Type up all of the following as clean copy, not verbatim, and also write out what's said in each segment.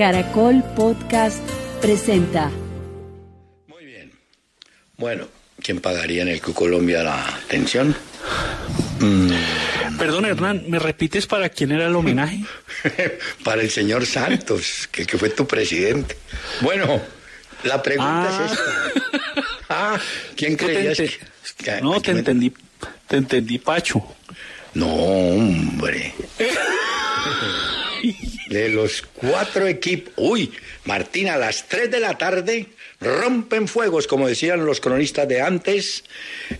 Caracol Podcast presenta. Muy bien. Bueno, ¿quién pagaría en el Club Colombia la pensión? Perdón, Hernán, ¿me repites para quién era el homenaje? Para el señor Santos, que fue tu presidente. Bueno, la pregunta es esta. ¿Quién creías que no, te entendí. Te entendí, Pacho. No, hombre. De los cuatro equipos. Uy, Martín, a las 3 de la tarde rompen fuegos, como decían los cronistas de antes,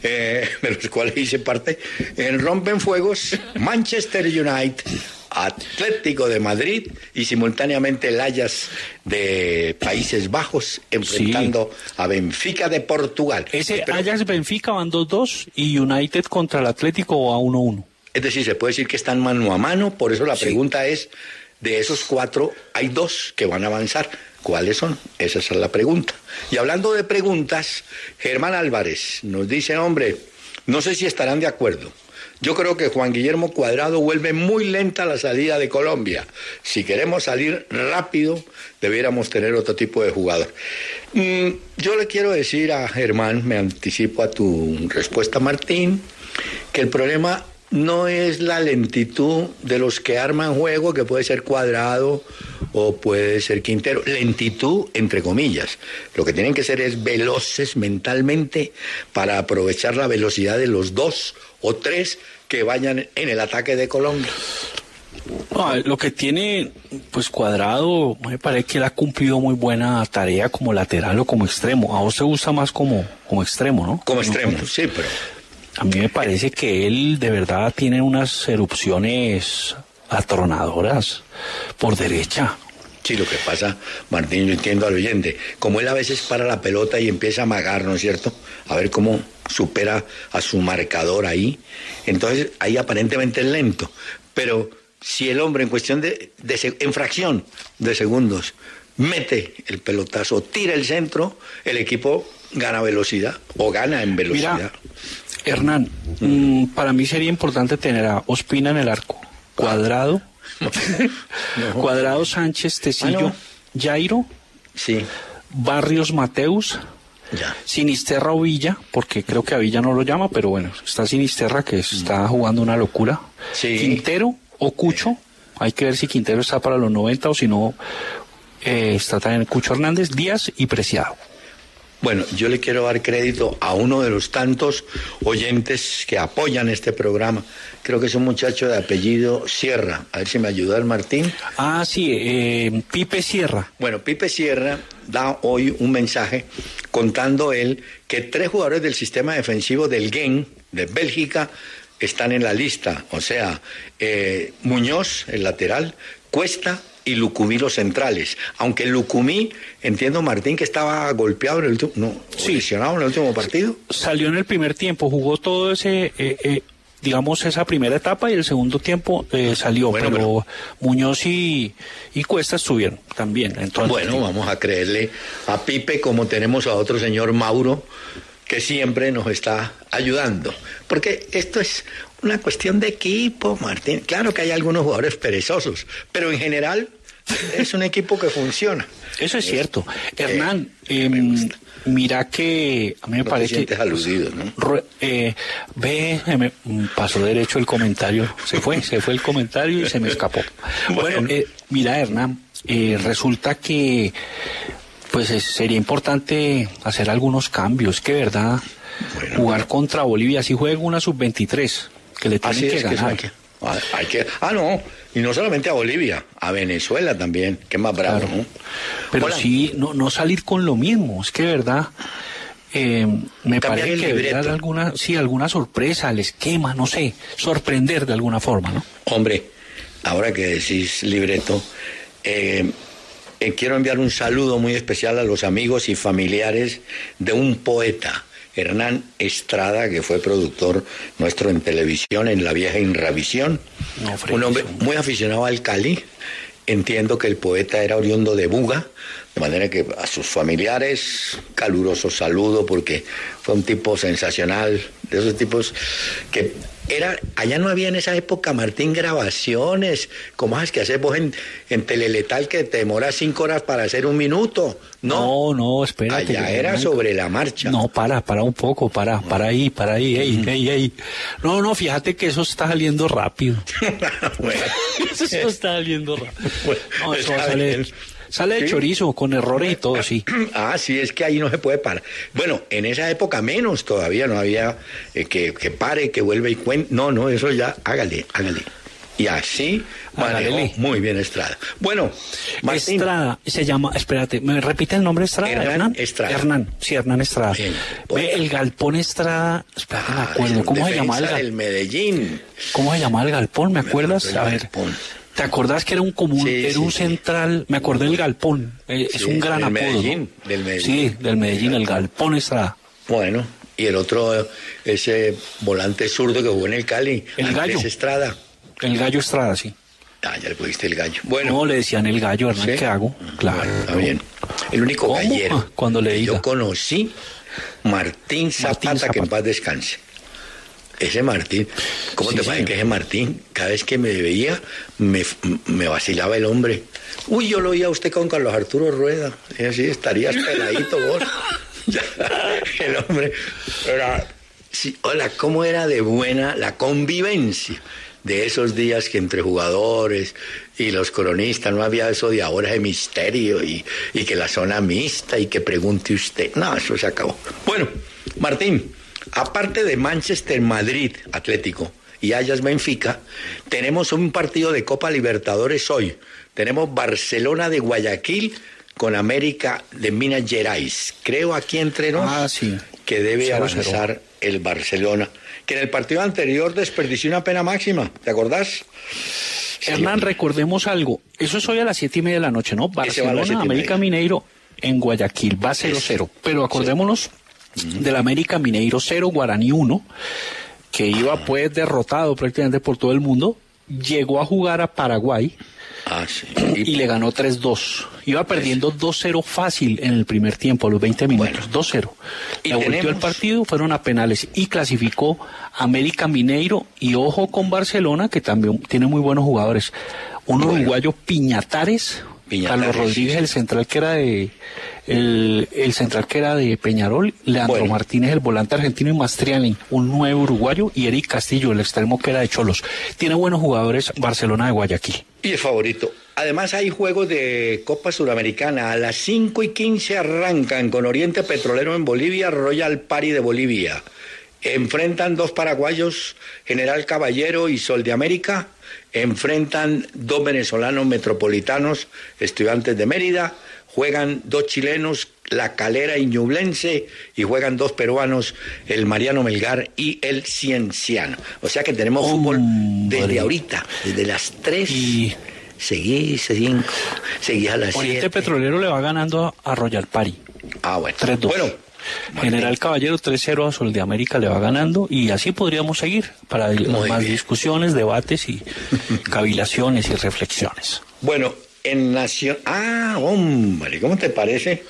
de los cuales hice parte. En rompen fuegos, Manchester United, Atlético de Madrid y simultáneamente el Ajax de Países Bajos enfrentando a Benfica de Portugal. Ese Ajax-Benfica van 2-2 y United contra el Atlético a 1-1. Es decir, se puede decir que están mano a mano, por eso la pregunta es, de esos cuatro hay dos que van a avanzar. ¿Cuáles son? Esa es la pregunta. Y hablando de preguntas, Germán Álvarez nos dice, hombre, no sé si estarán de acuerdo. Yo creo que Juan Guillermo Cuadrado vuelve muy lenta la salida de Colombia. Si queremos salir rápido, debiéramos tener otro tipo de jugador. Yo le quiero decir a Germán, me anticipo a tu respuesta, Martín, que el problema no es la lentitud de los que arman juego, que puede ser Cuadrado o puede ser Quintero. Lentitud, entre comillas. Lo que tienen que ser es veloces mentalmente para aprovechar la velocidad de los dos o tres que vayan en el ataque de Colombia. Lo que tiene, pues, Cuadrado, me parece que él ha cumplido muy buena tarea como lateral o como extremo. A vos te gusta más como extremo, ¿no? Como extremo, sí, pero a mí me parece que él de verdad tiene unas erupciones atronadoras por derecha. Sí, lo que pasa, Martín, yo entiendo al oyente, como él a veces para la pelota y empieza a amagar, ¿no es cierto? A ver cómo supera a su marcador ahí, entonces ahí aparentemente es lento, pero si el hombre en cuestión en fracción de segundos mete el pelotazo, tira el centro, el equipo gana velocidad o gana en velocidad. Mira, Hernán, para mí sería importante tener a Ospina en el arco, Cuadrado, Cuadrado, Sánchez, Tecillo, Jairo, Barrios, Mateus, Sinisterra o Villa, porque creo que a Villa no lo llama, pero bueno, está Sinisterra, que está jugando una locura, Quintero o Cucho, hay que ver si Quintero está para los 90 o si no, está también Cucho Hernández, Díaz y Preciado. Bueno, yo le quiero dar crédito a uno de los tantos oyentes que apoyan este programa. Creo que es un muchacho de apellido Sierra. A ver si me ayuda el Martín. Pipe Sierra. Bueno, Pipe Sierra da hoy un mensaje contando él que 3 jugadores del sistema defensivo del Genk de Bélgica están en la lista. O sea, Muñoz, el lateral, Cuesta y Lucumí, los centrales, aunque Lucumí, entiendo, Martín, que estaba golpeado en el último, lesionado en el último partido. Salió en el primer tiempo, jugó todo ese, esa primera etapa y el segundo tiempo salió, bueno, pero Muñoz y Cuesta estuvieron también. Entonces, bueno, vamos a creerle a Pipe, como tenemos a otro señor Mauro, que siempre nos está ayudando, porque esto es una cuestión de equipo, Martín. Claro que hay algunos jugadores perezosos, pero en general es un equipo que funciona. Eso es cierto. Hernán, mira que a mí me parece que te sientes aludido, ¿no? Pasó derecho el comentario. Se fue el comentario y se me escapó. Bueno, mira, Hernán, resulta que pues sería importante hacer algunos cambios, que verdad, jugar contra Bolivia, si juega una sub-23... que le tienen que ganar. Y no solamente a Bolivia, a Venezuela también, que es más bravo, claro, ¿no? Pero no salir con lo mismo, es que de verdad, me parece que debería dar alguna sorpresa al esquema, no sé, sorprender de alguna forma, ¿no? Hombre, ahora que decís libreto, quiero enviar un saludo muy especial a los amigos y familiares de un poeta, Hernán Estrada, que fue productor nuestro en televisión, en la vieja Inravisión, un hombre muy aficionado al Cali. Entiendo que el poeta era oriundo de Buga, de manera que a sus familiares, caluroso saludo, porque fue un tipo sensacional, de esos tipos que allá no había en esa época, Martín, grabaciones, como las que haces vos en Teleletal, que te demoras 5 horas para hacer 1 minuto. No, espérate. Allá era sobre la marcha. No, para un poco, para ahí, ey. No, fíjate que eso está saliendo rápido. Bueno. Eso está saliendo rápido. Bueno, no, eso va a salir... Sale de chorizo, con errores y todo, sí. Ah, sí, es que ahí no se puede parar. Bueno, en esa época menos todavía, no había que pare, que vuelve y cuente. No, eso ya, hágale. Y así manejó muy bien Estrada. Bueno, Martín. Estrada se llama, espérate, ¿me repite el nombre Estrada? Hernán Estrada. Hernán Estrada. Bien, el Galpón Estrada, espérate, me acuerdo, ¿cómo se llamaba el Galpón? El Medellín. ¿Cómo se llamaba el Galpón, me acuerdas? A ver. ¿Te acordás que era un común, central? Me acordé del Galpón, es un gran apodo. Medellín, ¿no? Del Medellín. Sí, del Medellín, el Galpón Estrada. Bueno, y el otro, ese volante zurdo que jugó en el Cali, el Gallo Estrada. El Gallo Estrada, sí. Ah, ya le pusiste el Gallo. Bueno, no, le decían el Gallo, Hernán, ¿sí? ¿Qué hago? Claro. Bueno, está bien. El único gallero cuando le diga. Yo conocí, Martín Zapata, que en paz descanse. Ese Martín, ¿cómo te parece que ese Martín? Cada vez que me veía, me vacilaba el hombre. Uy, yo lo oía a usted con Carlos Arturo Rueda. Y así estarías peladito vos. El hombre. Hola, ¿cómo era de buena la convivencia de esos días que entre jugadores y los cronistas no había eso de ahora de misterio y que la zona mixta y que pregunte usted? No, eso se acabó. Bueno, Martín. Aparte de Manchester, Madrid, Atlético y Ajax, Benfica, tenemos un partido de Copa Libertadores hoy. Tenemos Barcelona de Guayaquil con América de Minas Gerais. Creo aquí entre nos que debe avanzar el Barcelona. Que en el partido anterior desperdició una pena máxima, ¿te acordás? Hernán, recordemos algo. Eso es hoy a las 7:30 de la noche, ¿no? Barcelona, América Mineiro en Guayaquil. Va 0-0. Pero acordémonos... del América Mineiro 0, Guaraní 1, que iba pues derrotado prácticamente por todo el mundo, llegó a jugar a Paraguay y le ganó 3-2. Iba perdiendo 2-0 fácil en el primer tiempo, a los 20 minutos, 2-0. Le volteó el partido, fueron a penales y clasificó América Mineiro. Y ojo con Barcelona, que también tiene muy buenos jugadores. Un uruguayo, Piñatares, Carlos Rodríguez, el central que era de... El central que era de Peñarol, Leandro Martínez, el volante argentino, y Mastriani, un 9 uruguayo, y Eric Castillo, el extremo que era de Cholos. Tiene buenos jugadores Barcelona de Guayaquil. Y el favorito. Además hay juegos de Copa Suramericana. A las 5:15 arrancan con Oriente Petrolero en Bolivia, Royal Pari de Bolivia. Enfrentan 2 paraguayos, General Caballero y Sol de América. Enfrentan 2 venezolanos metropolitanos, Estudiantes de Mérida. Juegan 2 chilenos, La Calera y Ñublense, y juegan 2 peruanos, el Mariano Melgar y el Cienciano. O sea que tenemos fútbol desde ahorita, desde las 3. Y... Seguí a las 7. Oriente Petrolero le va ganando a Royal Pari. Ah, bueno. 3-2. Bueno. General Caballero 3-0 a Sol de América le va ganando, y así podríamos seguir para más discusiones, debates y cavilaciones y reflexiones. Bueno. En Nacional, hombre, ¿cómo te parece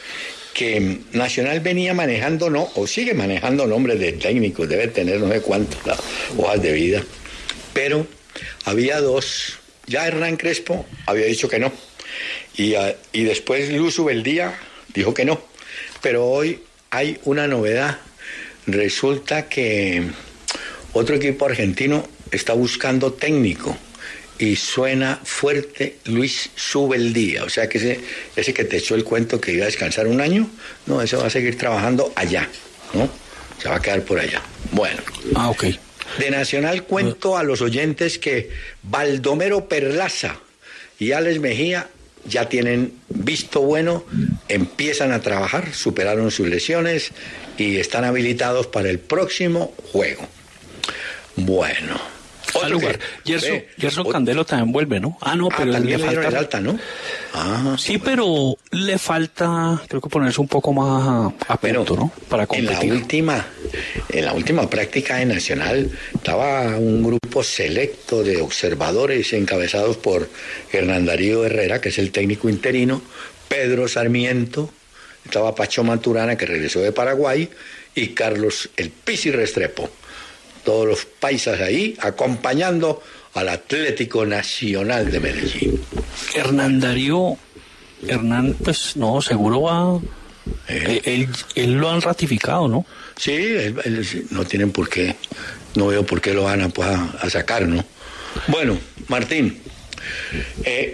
que Nacional venía manejando, o sigue manejando nombres de técnicos? Debe tener no sé cuántas hojas de vida, pero había 2, ya Hernán Crespo había dicho que no, y después Luz Ubeldía dijo que no, pero hoy hay una novedad. Resulta que otro equipo argentino está buscando técnico, y suena fuerte Luis Díaz. O sea que ese que te echó el cuento que iba a descansar un año, no, ese va a seguir trabajando allá, ¿no? Se va a quedar por allá. Bueno. De Nacional cuento a los oyentes que Baldomero Perlaza y Alex Mejía ya tienen visto bueno, empiezan a trabajar, superaron sus lesiones y están habilitados para el próximo juego. Bueno. Otro lugar. Gerson Candelo también vuelve, ¿no? Ah, no, pero también le falta alta, ¿no? Sí, bueno. Pero le falta, creo que ponerse un poco más a punto, ¿no? Para competir. En la última práctica de Nacional estaba un grupo selecto de observadores encabezados por Hernán Darío Herrera, que es el técnico interino, Pedro Sarmiento, estaba Pacho Maturana, que regresó de Paraguay, y Carlos El Pizzi Restrepo. todos los paisas ahí, acompañando al Atlético Nacional de Medellín. Hernán Darío, Hernán, pues no, seguro va... Él lo han ratificado, ¿no? Sí, él, no tienen por qué, no veo por qué lo van a sacar, ¿no? Bueno, Martín,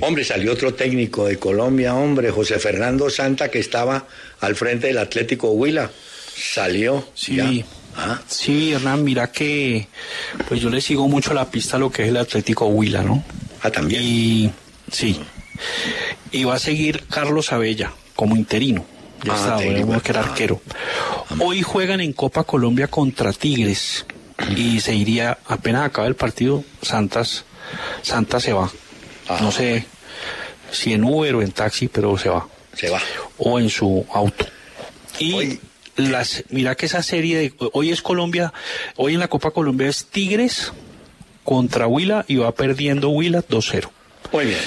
hombre, salió otro técnico de Colombia, hombre, José Fernando Santa, que estaba al frente del Atlético Huila, salió. Sí, ya. ¿Ah? Sí, Hernán, mira que pues yo le sigo mucho la pista a lo que es el Atlético Huila, ¿no? Ah, también. Y sí, y va a seguir Carlos Abella como interino. Ya sabemos que era arquero. Hoy juegan en Copa Colombia contra Tigres y se iría, apenas acaba el partido, Santa se va. Ajá, no sé si en Uber o en taxi, pero se va. Se va. O en su auto. Y hoy, mira que esa serie de hoy es Colombia, hoy en la Copa Colombia es Tigres contra Huila y va perdiendo Huila 2-0. Muy bien.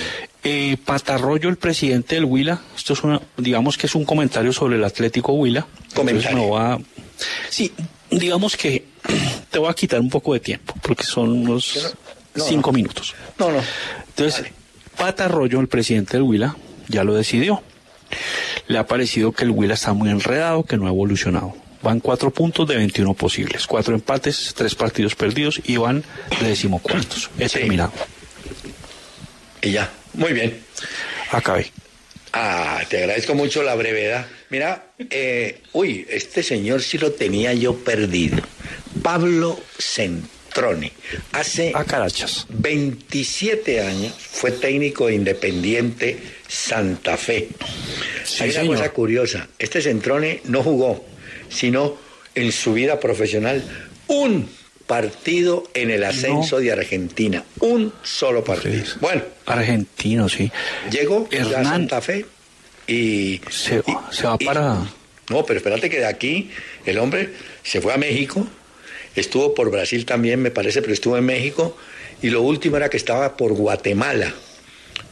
Patarroyo, el presidente del Huila, esto es digamos que es un comentario sobre el Atlético Huila. Comentario. Sí, digamos que te voy a quitar un poco de tiempo, porque son unos 5 minutos. No. Entonces, vale. Patarroyo, el presidente del Huila, ya lo decidió. Le ha parecido que el Huila está muy enredado, que no ha evolucionado. Van 4 puntos de 21 posibles, 4 empates, 3 partidos perdidos y van de 14º. He terminado. Y ya. Muy bien. Acabé. Te agradezco mucho la brevedad. Mira, este señor sí lo tenía yo perdido. Pablo Centroni. Hace 27 años fue técnico de Independiente Santa Fe. Sí, hay una cosa curiosa. Este Centroni no jugó, sino en su vida profesional, un partido en el ascenso de Argentina, un solo partido. Sí. Bueno, argentino, sí. Llegó Hernán, a Santa Fe y se va para... No, pero espérate que de aquí el hombre se fue a México, estuvo por Brasil también, me parece, pero estuvo en México, y lo último era que estaba por Guatemala.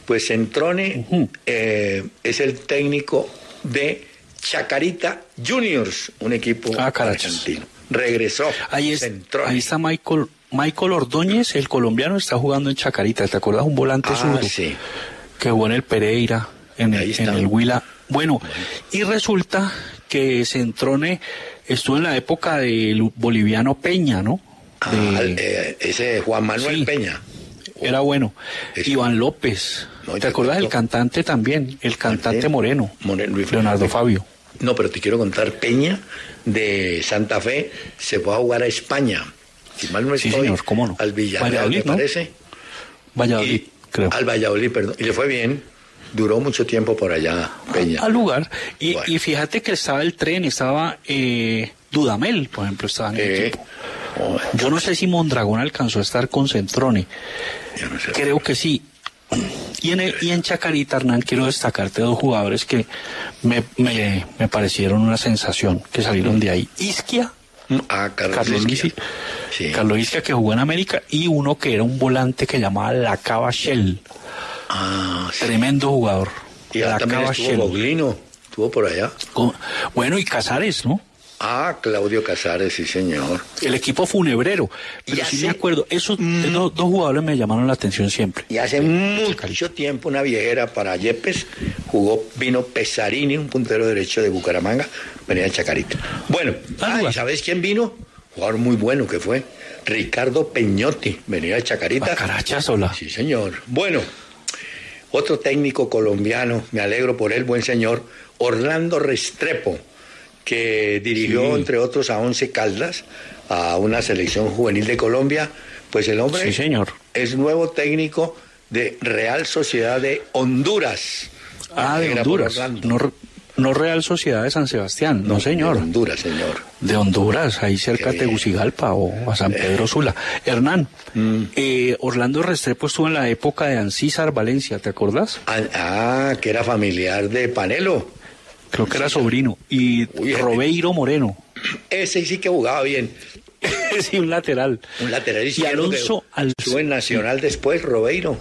Pues Centrone es el técnico de Chacarita Juniors, un equipo argentino. Regresó. Ahí está Michael Ordóñez, el colombiano, está jugando en Chacarita. ¿Te acuerdas? Un volante zurdo. Sí. Que jugó en el Pereira, en el Huila. Bueno, y resulta que Centrone estuvo en la época del boliviano Peña, ¿no? Ese Juan Manuel Peña. Era bueno. Eso. Iván López. ¿Te acuerdas del cantante también? El cantante Moreno Leonardo Fabio. No, pero te quiero contar, Peña de Santa Fe se fue a jugar a España. Si mal no estoy, sí, señor, ¿cómo no? Al Villarreal, me parece. Valladolid, creo. Al Valladolid, perdón. Y le fue bien. Duró mucho tiempo por allá, Peña. Al lugar. Y fíjate que estaba el tren, estaba Dudamel, por ejemplo, estaba en el equipo. Yo no sé si Mondragón alcanzó a estar con Centrone. No sé, creo que sí. Y en Chacarita, Hernán, quiero destacarte 2 jugadores que me parecieron una sensación, que salieron de ahí. Isquia, Carlos Isquia. Sí. Carlos Isquia, que jugó en América, y uno que era un volante que llamaba la Cabachel. Sí. Tremendo jugador. Y la también Cabachel. Estuvo Boglino, estuvo por allá. Bueno, y Casares, ¿no? Claudio Casares, sí, señor. El equipo funebrero. Pero sí me acuerdo, esos 2 jugadores me llamaron la atención siempre. Y hace mucho tiempo, una viejera para Yepes, vino Pesarini, un puntero derecho de Bucaramanga, venía de Chacarita. Bueno, ¿sabes quién vino? Jugador muy bueno que fue, Ricardo Peñotti, venía de Chacarita. Carachazola. Sí, señor. Bueno, otro técnico colombiano, me alegro por él, buen señor, Orlando Restrepo, que dirigió, entre otros, a 11 Caldas, a una selección juvenil de Colombia. Pues el hombre es nuevo técnico de Real Sociedad de Honduras. De Honduras, no Real Sociedad de San Sebastián, no señor. De Honduras, señor. De Honduras, ahí cerca a Tegucigalpa o a San Pedro Sula. Hernán, Orlando Restrepo estuvo en la época de Ancísar Valencia, ¿te acordás? Que era familiar de Panelo. Creo que era sobrino. Y Robeiro Moreno. Ese sí que jugaba bien. Sí, un lateral. Un lateral izquierdo. Y Alonso Alcíbar. En Nacional después, Robeiro.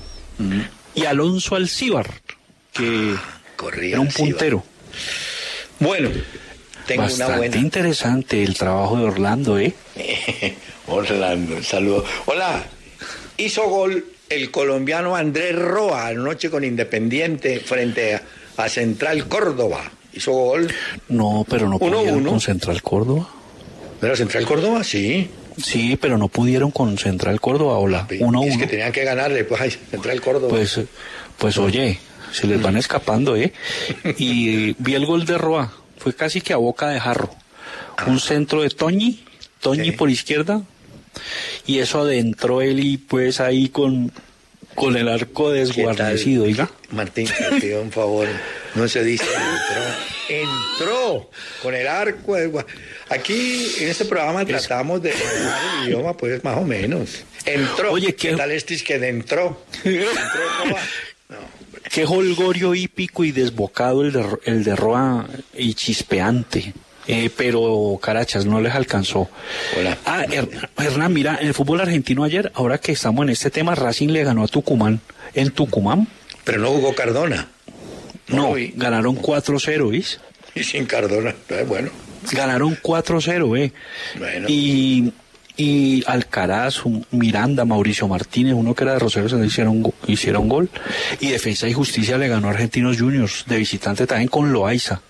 Y Alonso Alcíbar, que corría, era un puntero. Bueno, tengo bastante interesante el trabajo de Orlando, Orlando, saludo. Hola, hizo gol el colombiano Andrés Roa anoche con Independiente frente a Central Córdoba. ¿Hizo gol? No, pero no pudieron con Central Córdoba. ¿Pero Central Córdoba? Sí. Sí, pero no pudieron con Central Córdoba, hola. 1-1. Es que tenían que ganarle, pues, a Central Córdoba. Pues oye, se les van escapando, ¿eh? Y vi el gol de Roa, fue casi que a boca de jarro. Ah. Un centro de Toñi sí, por izquierda, y eso adentró él, y pues ahí con el arco desguarnecido, oiga. Martín, te pido un favor, no se dice entró con el arco desguarnecido. Aquí en este programa tratamos de hablar el idioma, pues más o menos. Entró. Oye, ¿qué tal es que entró? No, qué jolgorio hípico y desbocado el de Roa y chispeante. Pero, carachas, no les alcanzó. Hola. Ah, Hernán, mira, en el fútbol argentino ayer, ahora que estamos en este tema, Racing le ganó a Tucumán. En Tucumán. Pero no jugó Cardona. No, ganaron 4-0, ¿vis? Y sin Cardona, bueno. Ganaron 4-0, Bueno. Y Alcaraz, Miranda, Mauricio Martínez, uno que era de Rosario Central, hicieron gol. Y Defensa y Justicia le ganó a Argentinos Juniors, de visitante también, con Loaiza.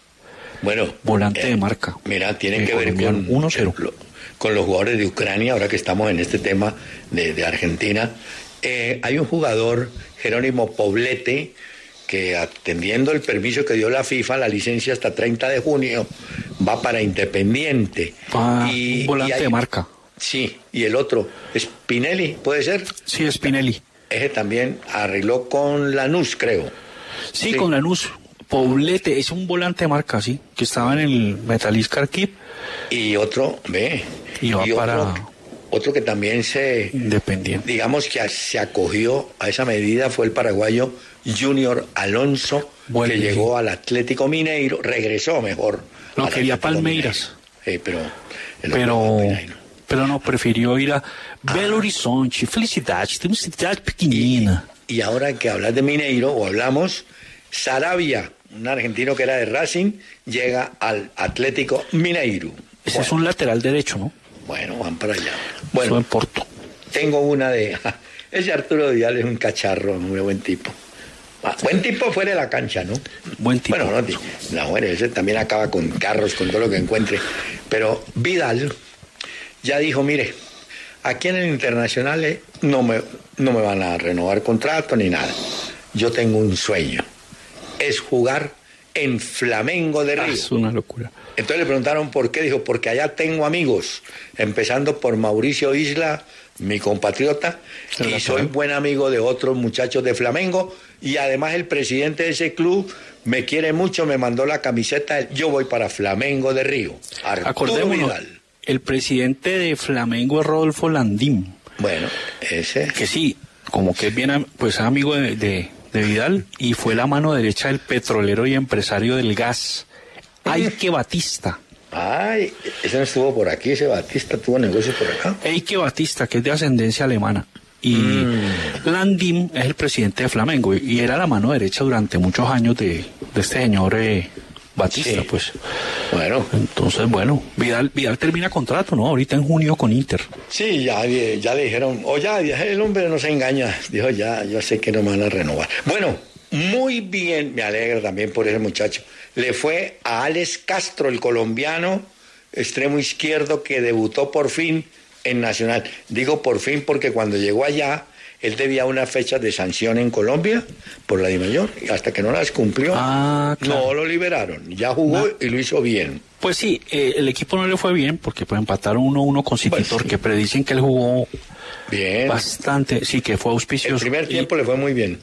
Bueno, volante de marca. Mira, tiene que ver con 1-0. Con los jugadores de Ucrania, ahora que estamos en este tema de Argentina. Hay un jugador, Jerónimo Poblete, que atendiendo el permiso que dio la FIFA, la licencia hasta 30 de junio, va para Independiente. Y volante de marca. Sí, y el otro, Spinelli, ¿puede ser? Sí, Spinelli. Ese también arregló con Lanús, creo. Sí, con Lanús. Poblete, es un volante de marca, sí, que estaba en el Metalist Kharkiv. Y otro, otro que también se... Independiente. Digamos que se acogió a esa medida fue el paraguayo Junior Alonso, que llegó al Atlético Mineiro, regresó mejor. No, quería Palmeiras. Pero no, prefirió ir a Belo Horizonte. Felicidades, tenemos ciudad pequeñina. Y ahora que hablas de Mineiro, o hablamos, Sarabia, un argentino que era de Racing, llega al Atlético Mineiro. Ese es un lateral derecho, ¿no? Bueno, van para allá. Bueno, soy en Porto. Tengo una de... Ese Arturo Vidal es un cacharro, muy buen tipo. Buen tipo fuera de la cancha, ¿no? Buen tipo. Bueno, bueno, ese también acaba con carros, con todo lo que encuentre. Pero Vidal ya dijo, mire, aquí en el Internacional no me van a renovar contrato ni nada. Yo tengo un sueño. Es jugar en Flamengo de Río. Es una locura. Entonces le preguntaron por qué, dijo, porque allá tengo amigos, empezando por Mauricio Isla, mi compatriota, y soy buen amigo de otros muchachos de Flamengo, y además el presidente de ese club me quiere mucho, me mandó la camiseta, yo voy para Flamengo de Río. Arturo Vidal. El presidente de Flamengo es Rodolfo Landín. Bueno, ese... Que sí, como que es bien pues amigo de Vidal, y fue la mano derecha del petrolero y empresario del gas. Eike Batista. Ay, ese no estuvo por aquí, ese Batista tuvo negocios por acá. Eike Batista, que es de ascendencia alemana. Y Landim es el presidente de Flamengo y era la mano derecha durante muchos años de este señor Batista, sí. Pues. Bueno. Entonces, bueno, Vidal termina contrato, ¿no? Ahorita en junio con Inter. Sí, ya le dijeron, el hombre no se engaña. Dijo, yo sé que no me van a renovar. Bueno, muy bien, me alegra también por ese muchacho. Le fue a Alex Castro, el colombiano, extremo izquierdo, que debutó por fin en Nacional. Digo por fin porque cuando llegó allá, él debía unas fechas de sanción en Colombia por la DIMAYOR, y hasta que no las cumplió, claro, no lo liberaron. Ya jugó y lo hizo bien. Pues sí, el equipo no le fue bien porque empataron 1-1 con Sinisterra, que predicen que él jugó bien, bastante, sí, que fue auspicioso. El primer tiempo le fue muy bien.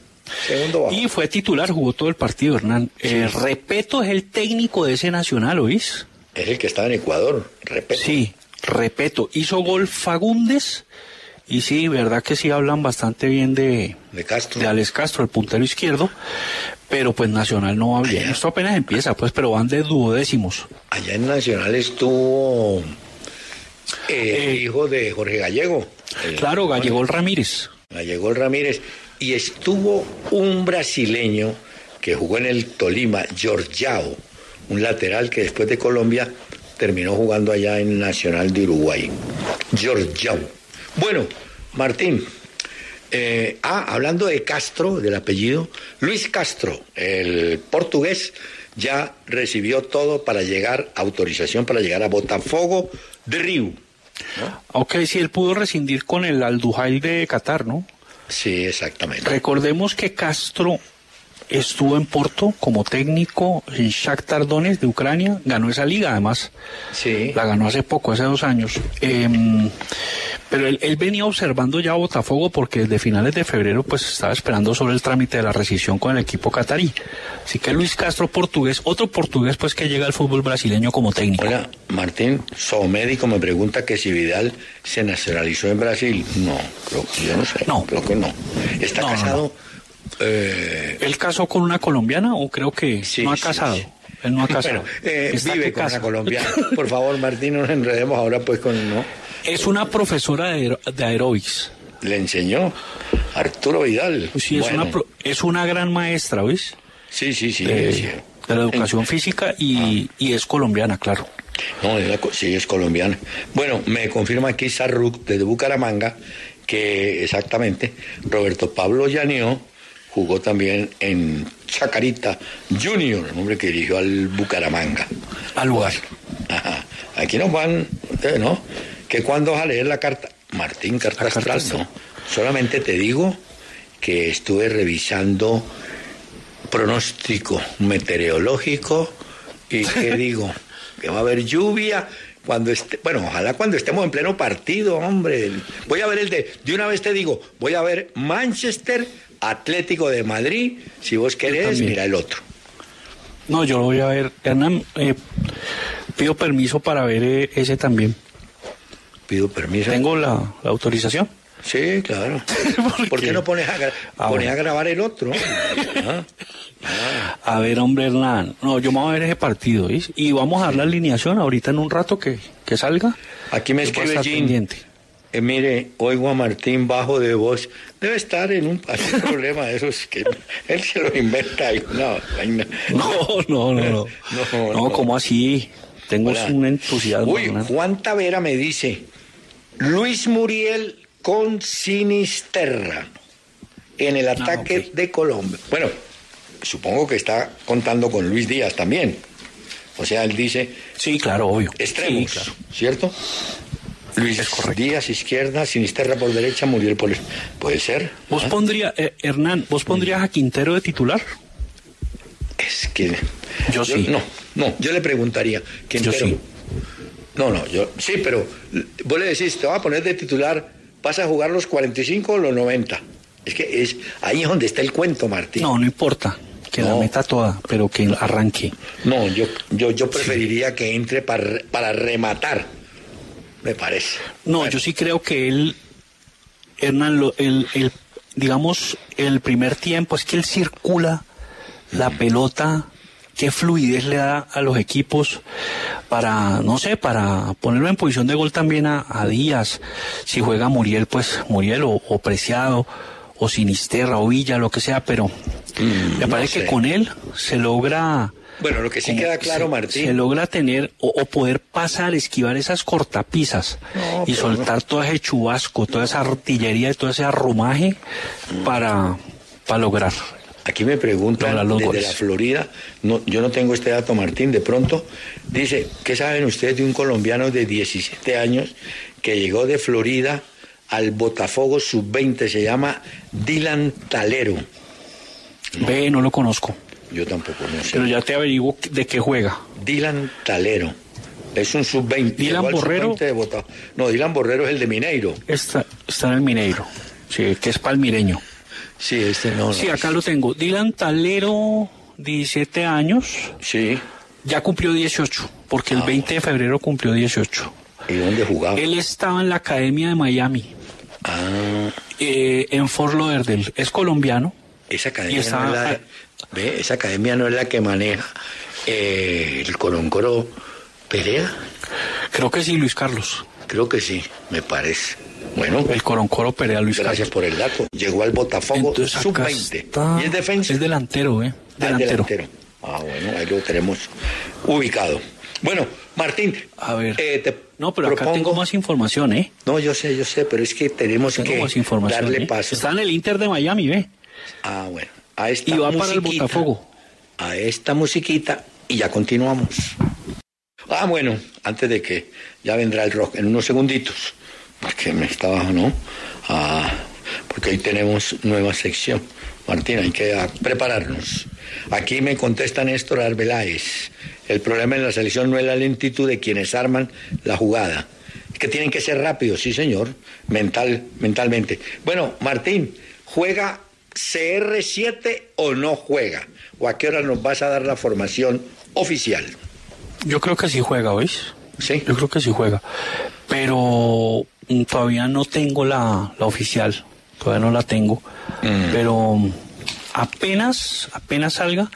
Y fue titular, jugó todo el partido, Hernán. Sí. Repeto es el técnico de ese Nacional, ¿oís? Es el que estaba en Ecuador, Repeto. Sí, Repeto. Hizo gol Fagundes, y sí, verdad que sí hablan bastante bien de Castro, de Alex Castro, el puntero izquierdo, pero pues Nacional no va bien. Allá. Esto apenas empieza, pues, pero van de duodécimos. Allá en Nacional estuvo el hijo de Jorge Gallego. Claro, Gallego Ramírez. Y estuvo un brasileño que jugó en el Tolima, Jorjao, un lateral que después de Colombia terminó jugando allá en Nacional de Uruguay. Georgiou. Bueno, Martín, hablando de Castro, del apellido, Luis Castro, el portugués, ya recibió todo para llegar, autorización para llegar a Botafogo de Río, ¿no? Ok, sí, él pudo rescindir con el Al-Duhail de Qatar, ¿no? Sí, exactamente. Recordemos que Castro estuvo en Porto como técnico en Shakhtar Donetsk de Ucrania, ganó esa liga además, sí, la ganó hace poco, hace 2 años, pero él venía observando ya Botafogo porque desde finales de febrero pues estaba esperando sobre el trámite de la rescisión con el equipo catarí, así que Luis Castro, portugués, otro portugués pues que llega al fútbol brasileño como técnico. Hola, Martín, Zoomédico me pregunta que si Vidal se nacionalizó en Brasil. No, creo que yo no sé, no, creo que no, está no, casado no. ¿Él casó con una colombiana o creo que sí, no ha casado? Sí. Él no ha casado. Bueno, vive con una colombiana. Por favor, Martín, no nos enredemos ahora pues con... ¿no? Es una profesora de aeróbics. ¿Le enseñó? Arturo Vidal. Sí, bueno, es una gran maestra, ¿ves? Sí, sí, sí. De la educación física y es colombiana, claro. No, sí, es colombiana. Bueno, me confirma aquí Sarruk desde Bucaramanga que exactamente Roberto Pablo Llaneo jugó también en Chacarita Junior, el hombre que dirigió al Bucaramanga. Al lugar. Ajá. Aquí nos van, ustedes, ¿no? Que cuando vas a leer la carta, Martín, carta astral, no. Solamente te digo que estuve revisando pronóstico meteorológico y ¿qué digo? Que va a haber lluvia. Ojalá cuando estemos en pleno partido, hombre. Voy a ver de una vez te digo, voy a ver Manchester, Atlético de Madrid, si vos querés, mira el otro. No, yo lo voy a ver, Hernán, pido permiso para ver ese también. ¿Pido permiso? ¿Tengo la autorización? Sí, claro. ¿Por qué no pones a grabar el otro? A ver, hombre, Hernán. No, yo me voy a ver ese partido, ¿sí? Y vamos a dar la alineación ahorita en un rato que salga. Aquí me escribe Jim. Mire, oigo a Martín bajo de voz. Debe estar en un problema de esos que él se lo inventa. No, ¿cómo así? Tengo un entusiasmo. Uy, Hernán. Juan Tavera me dice, Luis Muriel con Sinisterra en el ataque de Colombia. Bueno, supongo que está contando con Luis Díaz también. O sea, él dice... Sí, claro, obvio. Extremos, sí, claro. ¿Cierto? Luis Díaz, izquierda, Sinisterra por derecha, Muriel por... ¿Puede ser? ¿Vos pondrías, Hernán, vos pondrías a Quintero de titular? Es que... Yo sí. No, yo le preguntaría. Quintero. Yo sí. No, yo... Sí, pero vos le decís, te vas a poner de titular... ¿Vas a jugar los 45 o los 90? Es que ahí es donde está el cuento, Martín. No importa, que la meta toda, pero que arranque. No, yo preferiría que entre para rematar, me parece. No, bueno. Yo sí creo que él, Hernán, digamos, el primer tiempo, es que él circula la pelota... ¿Qué fluidez le da a los equipos para ponerlo en posición de gol también a Díaz? Si juega Muriel, pues Muriel o Preciado o Sinisterra o Villa, lo que sea, pero me parece que con él se logra... Bueno, lo que sí queda claro, Martín. Se logra tener o poder pasar, esquivar esas cortapisas y soltar todo ese chubasco, toda esa artillería y todo ese arrumaje para lograr... Aquí me preguntan desde la Florida, no, yo no tengo este dato, Martín, de pronto, dice, ¿qué saben ustedes de un colombiano de 17 años que llegó de Florida al Botafogo Sub-20? Se llama Dylan Talero. No lo conozco. Yo tampoco lo sé. Pero ya te averiguo de qué juega. Dylan Talero. Es un Sub-20. ¿Dylan Borrero? No, Dylan Borrero es el de Mineiro. Está en el Mineiro, sí, que es palmireño. Sí, Sí, acá lo tengo. Dylan Talero, 17 años. Sí. Ya cumplió 18, porque el 20 de febrero cumplió 18. ¿Y dónde jugaba? Él estaba en la Academia de Miami. En Fort Lauderdale. Es colombiano. Esa academia, esa academia no es la que maneja el Coloncoro Perea. Creo que sí, Luis Carlos. Creo que sí, me parece. Bueno, el Coloncoro Perea, Luis Gracias Carlos. Por el dato. Llegó al Botafogo Sub-20. ¿Y es defensa? Es delantero. Delantero. Ahí lo tenemos ubicado. Bueno, Martín, a ver, no, pero acá propongo... tengo más información, ¿eh? No, yo sé, pero es que tenemos que darle paso. Está en el Inter de Miami, ¿ve? Ah, bueno. A esta y va para el Botafogo. A esta musiquita y ya continuamos. Ah, bueno, antes de que ya vendrá el rock, en unos segunditos, porque me estaba, ¿no? Ah, porque hoy tenemos nueva sección. Martín, hay que prepararnos. Aquí me contesta Néstor Arbeláez. El problema en la selección no es la lentitud de quienes arman la jugada. Es que tienen que ser rápidos, sí señor, mentalmente. Bueno, Martín, ¿juega CR7 o no juega? ¿O a qué hora nos vas a dar la formación oficial? Yo creo que sí juega, ¿oís? Sí. Yo creo que sí juega. Pero todavía no tengo la oficial. Todavía no la tengo. Pero apenas salga,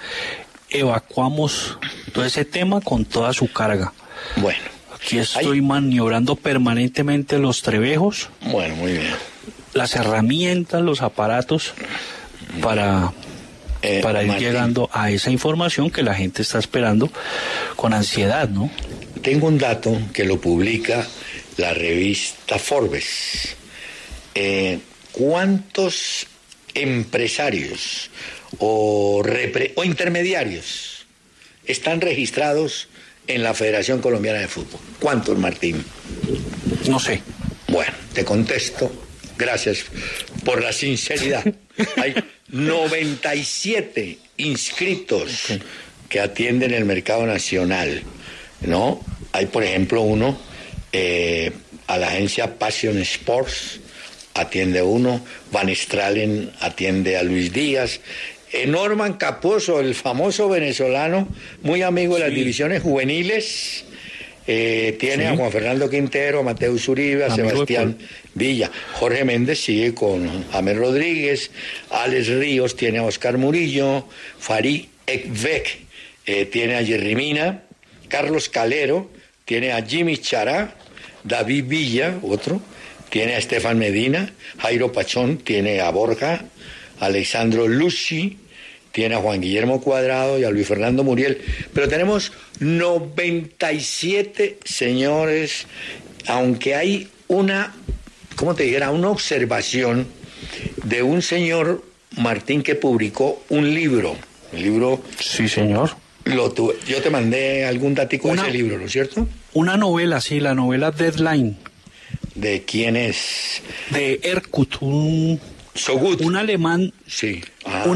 evacuamos todo ese tema con toda su carga. Bueno. Aquí estoy maniobrando permanentemente los trebejos. Bueno, muy bien. Las herramientas, los aparatos para ir Martín, llegando a esa información que la gente está esperando con ansiedad, ¿no? Tengo un dato que lo publica la revista Forbes. ¿Cuántos empresarios o intermediarios están registrados en la Federación Colombiana de Fútbol? ¿Cuántos, Martín? No sé. Bueno, te contesto. Gracias por la sinceridad. Hay 97 inscritos que atienden el mercado nacional, ¿no? Hay, por ejemplo, uno a la agencia Passion Sports, atiende uno, Van Stralen atiende a Luis Díaz, Norman Caposo, el famoso venezolano, muy amigo de las divisiones juveniles, tiene a Juan Fernando Quintero, a Mateo Uribe, a Sebastián Villa, Jorge Méndez sigue con James Rodríguez, Alex Ríos tiene a Oscar Murillo, Farid Ekbek tiene a Jerry Mina, Carlos Calero tiene a Jimmy Chará, David Villa, otro, tiene a Estefan Medina, Jairo Pachón tiene a Borja, Alexandro Lucci, tiene a Juan Guillermo Cuadrado y a Luis Fernando Muriel. Pero tenemos 97 señores, aunque hay una, ¿cómo te dijera?, una observación de un señor, Martín, que publicó un libro. El libro... Sí, señor. Yo te mandé algún datico de ese libro, ¿no es cierto? Una novela, sí, la novela Deadline. ¿De quién es? De Erkut, un alemán. Sí. Ah.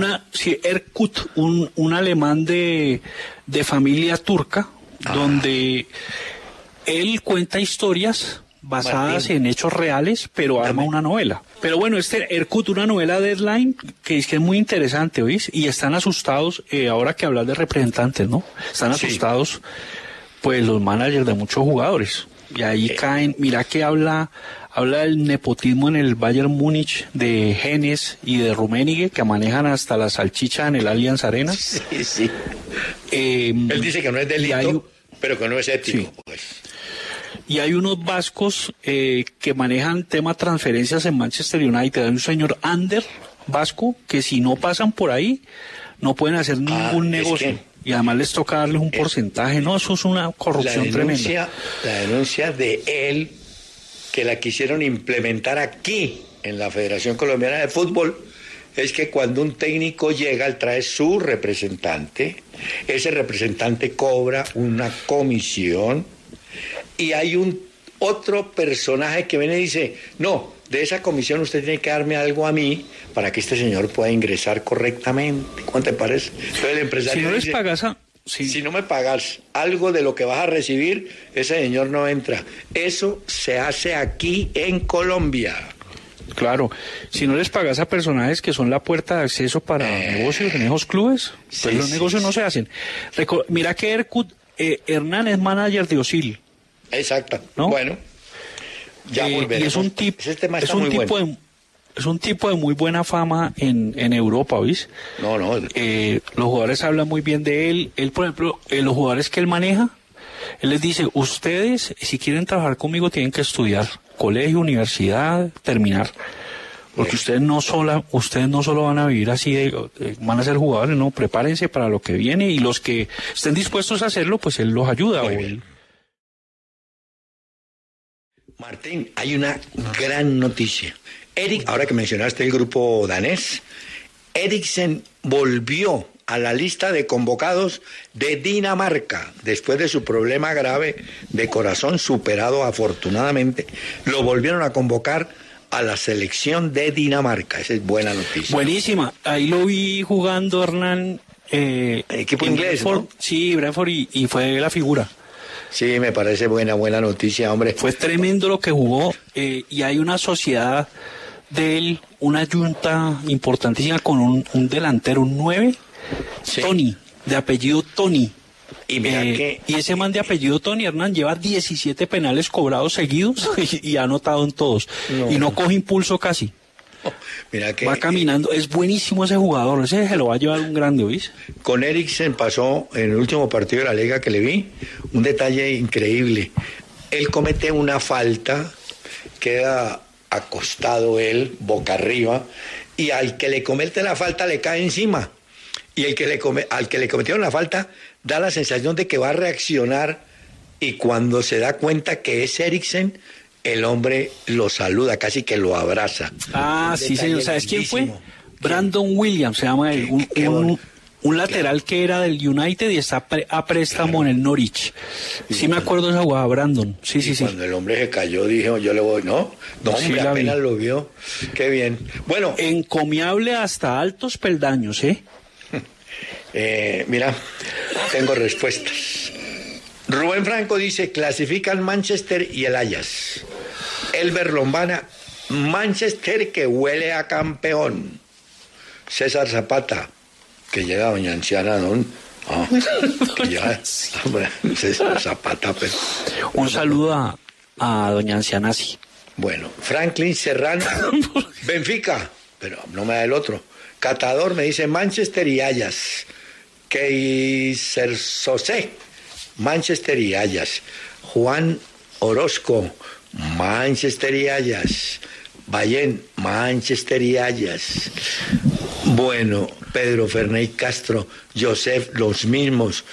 Erkut, un alemán de familia turca, donde él cuenta historias basadas en hechos reales, pero arma una novela. Pero bueno, Erkut, una novela Deadline, que es muy interesante, ¿oís? Y están asustados, ahora que hablas de representantes, ¿no? Están asustados, pues, los managers de muchos jugadores. Y ahí caen, mira que habla del nepotismo en el Bayern Múnich de Genes y de Rummenigge, que manejan hasta la salchicha en el Allianz Arena. Sí, sí. Él dice que no es delito, pero que no es ético. Sí. Pues. Y hay unos vascos que manejan tema transferencias en Manchester United. Hay un señor Ander vasco que si no pasan por ahí no pueden hacer ningún negocio. Es que... Y además les toca darles un porcentaje. No, eso es una corrupción tremenda. La denuncia de él, que la quisieron implementar aquí, en la Federación Colombiana de Fútbol, es que cuando un técnico llega, él trae su representante, ese representante cobra una comisión, y hay otro personaje que viene y dice, no, de esa comisión usted tiene que darme algo a mí para que este señor pueda ingresar correctamente. ¿Cuánto te parece? Entonces el empresario si no les dice, pagas si no me pagas algo de lo que vas a recibir, ese señor no entra. Eso se hace aquí en Colombia. Claro, si no les pagas a personajes que son la puerta de acceso para negocios en esos clubes, pues los negocios no se hacen. Mira que Erkut Hernán es manager de Osil. Exacto, ¿no? Bueno, ya volveremos. Y es un tipo de muy buena fama en Europa, ¿oís? No. Los jugadores hablan muy bien de él. Él, por ejemplo, los jugadores que él maneja, él les dice, ustedes, si quieren trabajar conmigo, tienen que estudiar colegio, universidad, terminar. Porque ustedes no solo van a vivir así, van a ser jugadores, no, prepárense para lo que viene y los que estén dispuestos a hacerlo, pues él los ayuda. Martín, hay una gran noticia. Eric, ahora que mencionaste el grupo danés, Eriksen volvió a la lista de convocados de Dinamarca después de su problema grave de corazón superado afortunadamente. Lo volvieron a convocar a la selección de Dinamarca. Esa es buena noticia. Buenísima. Ahí lo vi jugando, Hernán. Equipo inglés, Brentford, ¿no? Sí, Brentford, y fue la figura. Sí, me parece buena noticia, hombre. Fue tremendo lo que jugó, y hay una sociedad de él, una yunta importantísima con un delantero, un 9, sí. Tony, de apellido Tony. Y, mira y ese man de apellido Tony, Hernán, lleva 17 penales cobrados seguidos y ha anotado en todos. No coge impulso casi. Mira que va caminando, es buenísimo ese jugador, ese se lo va a llevar un grande, ¿oís? Con Eriksen pasó en el último partido de la liga que le vi, un detalle increíble. Él comete una falta, queda acostado él, boca arriba, y al que le comete la falta le cae encima. Y el que al que le cometieron la falta da la sensación de que va a reaccionar, y cuando se da cuenta que es Eriksen, el hombre lo saluda, casi que lo abraza. Ah, sí, señor. ¿Sabes quién fue? Brandon Williams, se llama él. Un lateral que era del United y está a préstamo en el Norwich. Sí, me acuerdo de esa jugada, Brandon. Sí. Cuando el hombre se cayó, dije, yo le voy. No, hombre, sí, apenas lo vio. Qué bien. Bueno. Encomiable hasta altos peldaños, ¿eh? Mira, tengo respuestas. Rubén Franco dice, clasifican Manchester y el Ajax. Elber Lombana, Manchester que huele a campeón. César Zapata, que llega doña anciana, ¿no? César Zapata, pero... Un saludo a doña anciana, sí. Bueno, Franklin Serrano, Benfica, pero no me da el otro. Catador me dice Manchester y Ajax. Keiser Sosé, Manchester y Ajax. Juan Orozco, Manchester y Ajax. Ballén, Manchester y Ajax. Bueno, Pedro Ferney Castro, Joseph, los mismos.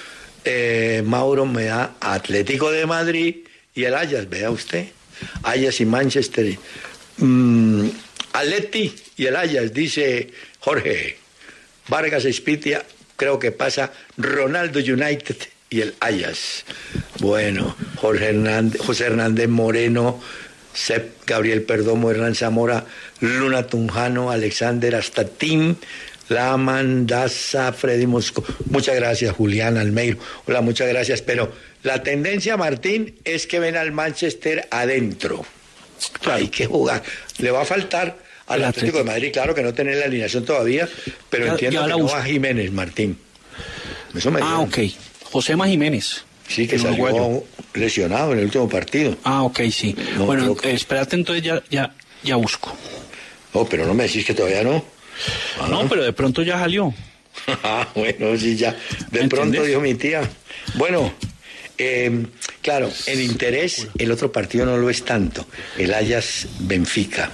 Mauro me da Atlético de Madrid y el Ajax, vea usted. Ajax y Manchester. Atleti y el Ajax, dice Jorge. Vargas Espitia, creo que pasa Ronaldo United y el Ajax. Bueno, José Hernández Moreno, Sep Gabriel Perdomo, Hernán Zamora, Luna Tunjano, Alexander Astatín, La Mandaza, Freddy Mosco. Muchas gracias, Julián Almeiro. Hola, muchas gracias. Pero la tendencia, Martín, es que ven al Manchester adentro. Claro. Hay que jugar. Le va a faltar al Atlético de Madrid, claro que no tiene la alineación todavía, pero ya, entiendo ya que no va Jiménez, Martín. Eso me ok. Josema Jiménez. Sí, que salió lesionado en el último partido. Ok, sí. No, bueno, espérate, entonces ya busco. No, pero no me decís que todavía no. No, pero de pronto ya salió. Bueno, sí, ya. De pronto, ¿entendés?, dijo mi tía. Bueno, claro, el interés, el otro partido no lo es tanto. El Ajax Benfica.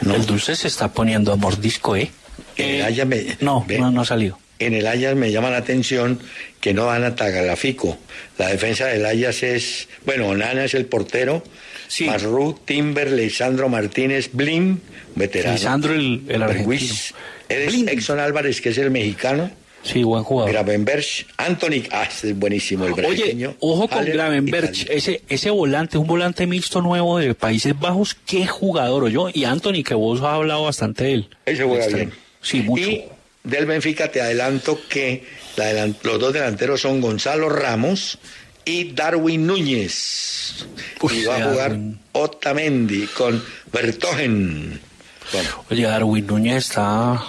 ¿No? El Dulce se está poniendo a mordisco, ¿eh? El Ajax no ha salido. En el Ajax me llama la atención que no van a Tagalafico. La defensa del Ajax es... Bueno, Nana es el portero. Sí. Marru, Timber, Lisandro Martínez, Blin, veterano. Lisandro el argentino. Exxon Álvarez, que es el mexicano. Sí, buen jugador. Gravenberch, Anthony, este es buenísimo el brasileño. Oye, ojo con Gravenberch, ese volante, un volante mixto nuevo de Países Bajos, qué jugador, oyó. Y Anthony, que vos has hablado bastante de él. Ese juega bien. Sí, mucho. Y del Benfica te adelanto que los dos delanteros son Gonzalo Ramos y Darwin Núñez. Y va a jugar Otamendi con Vertogen. Bueno. Oye, Darwin Núñez la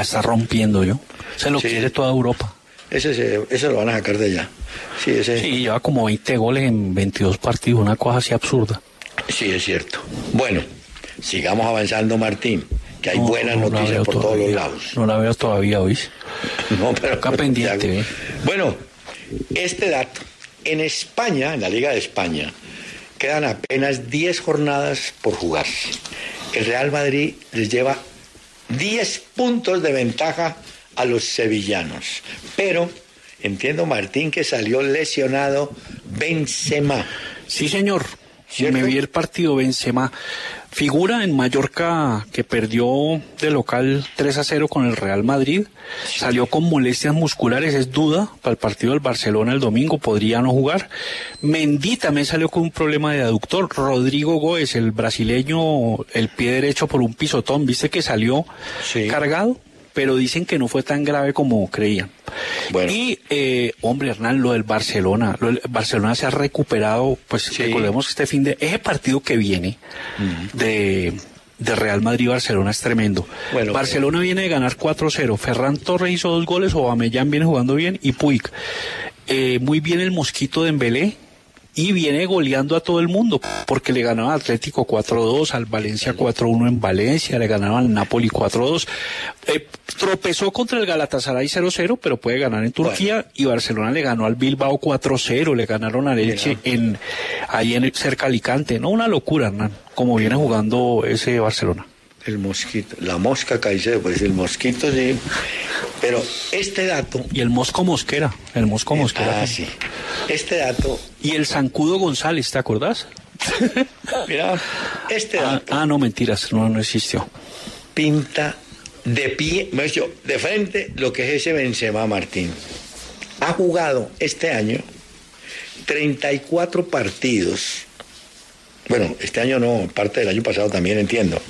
está rompiendo, yo. Se lo quiere toda Europa. Ese lo van a sacar de allá. Sí, lleva como 20 goles en 22 partidos, una cosa así absurda. Sí, es cierto. Bueno, sigamos avanzando, Martín, que hay buenas noticias por todos los lados. No la veo todavía, ¿oís? No, pero... Está pendiente, ¿eh? Bueno, este dato. En España, en la Liga de España, quedan apenas 10 jornadas por jugarse. el Real Madrid les lleva 10 puntos de ventaja a los sevillanos. Pero entiendo, Martín, que salió lesionado Benzema. Sí, señor. ¿Cierto? Me vi el partido. Benzema figura en Mallorca, que perdió de local 3-0 con el Real Madrid. Sí. Salió con molestias musculares, es duda para el partido del Barcelona el domingo, podría no jugar. Mendy también salió con un problema de aductor. Rodrigo Góes, el brasileño, el pie derecho por un pisotón, viste que salió cargado, pero dicen que no fue tan grave como creían. Bueno. Y, hombre, Hernán, lo del Barcelona. Barcelona se ha recuperado, pues recordemos que este fin de... Ese partido que viene de Real Madrid-Barcelona es tremendo. Bueno, Barcelona viene de ganar 4-0. Ferran Torres hizo 2 goles, Aubameyang viene jugando bien y Puig. Muy bien el Mosquito Dembélé. Y viene goleando a todo el mundo, porque le ganaron al Atlético 4-2, al Valencia 4-1 en Valencia, le ganaron al Napoli 4-2. Tropezó contra el Galatasaray 0-0, pero puede ganar en Turquía. Bueno. Y Barcelona le ganó al Bilbao 4-0, le ganaron al Elche ahí en cerca Alicante. No, una locura, Hernán, como viene jugando ese Barcelona. El Mosquito, la Mosca Caicedo, pues el Mosquito, sí. Pero este dato... Y el Mosco Mosquera, el Mosco Mosquera. Ah, sí. Este dato... Y el Zancudo González, ¿te acordás? Mira, este dato... Ah, no, mentiras, no existió. Pinta de pie, me he dicho, de frente, lo que es ese Benzema, Martín. Ha jugado este año 34 partidos... Bueno, este año no, parte del año pasado también, entiendo.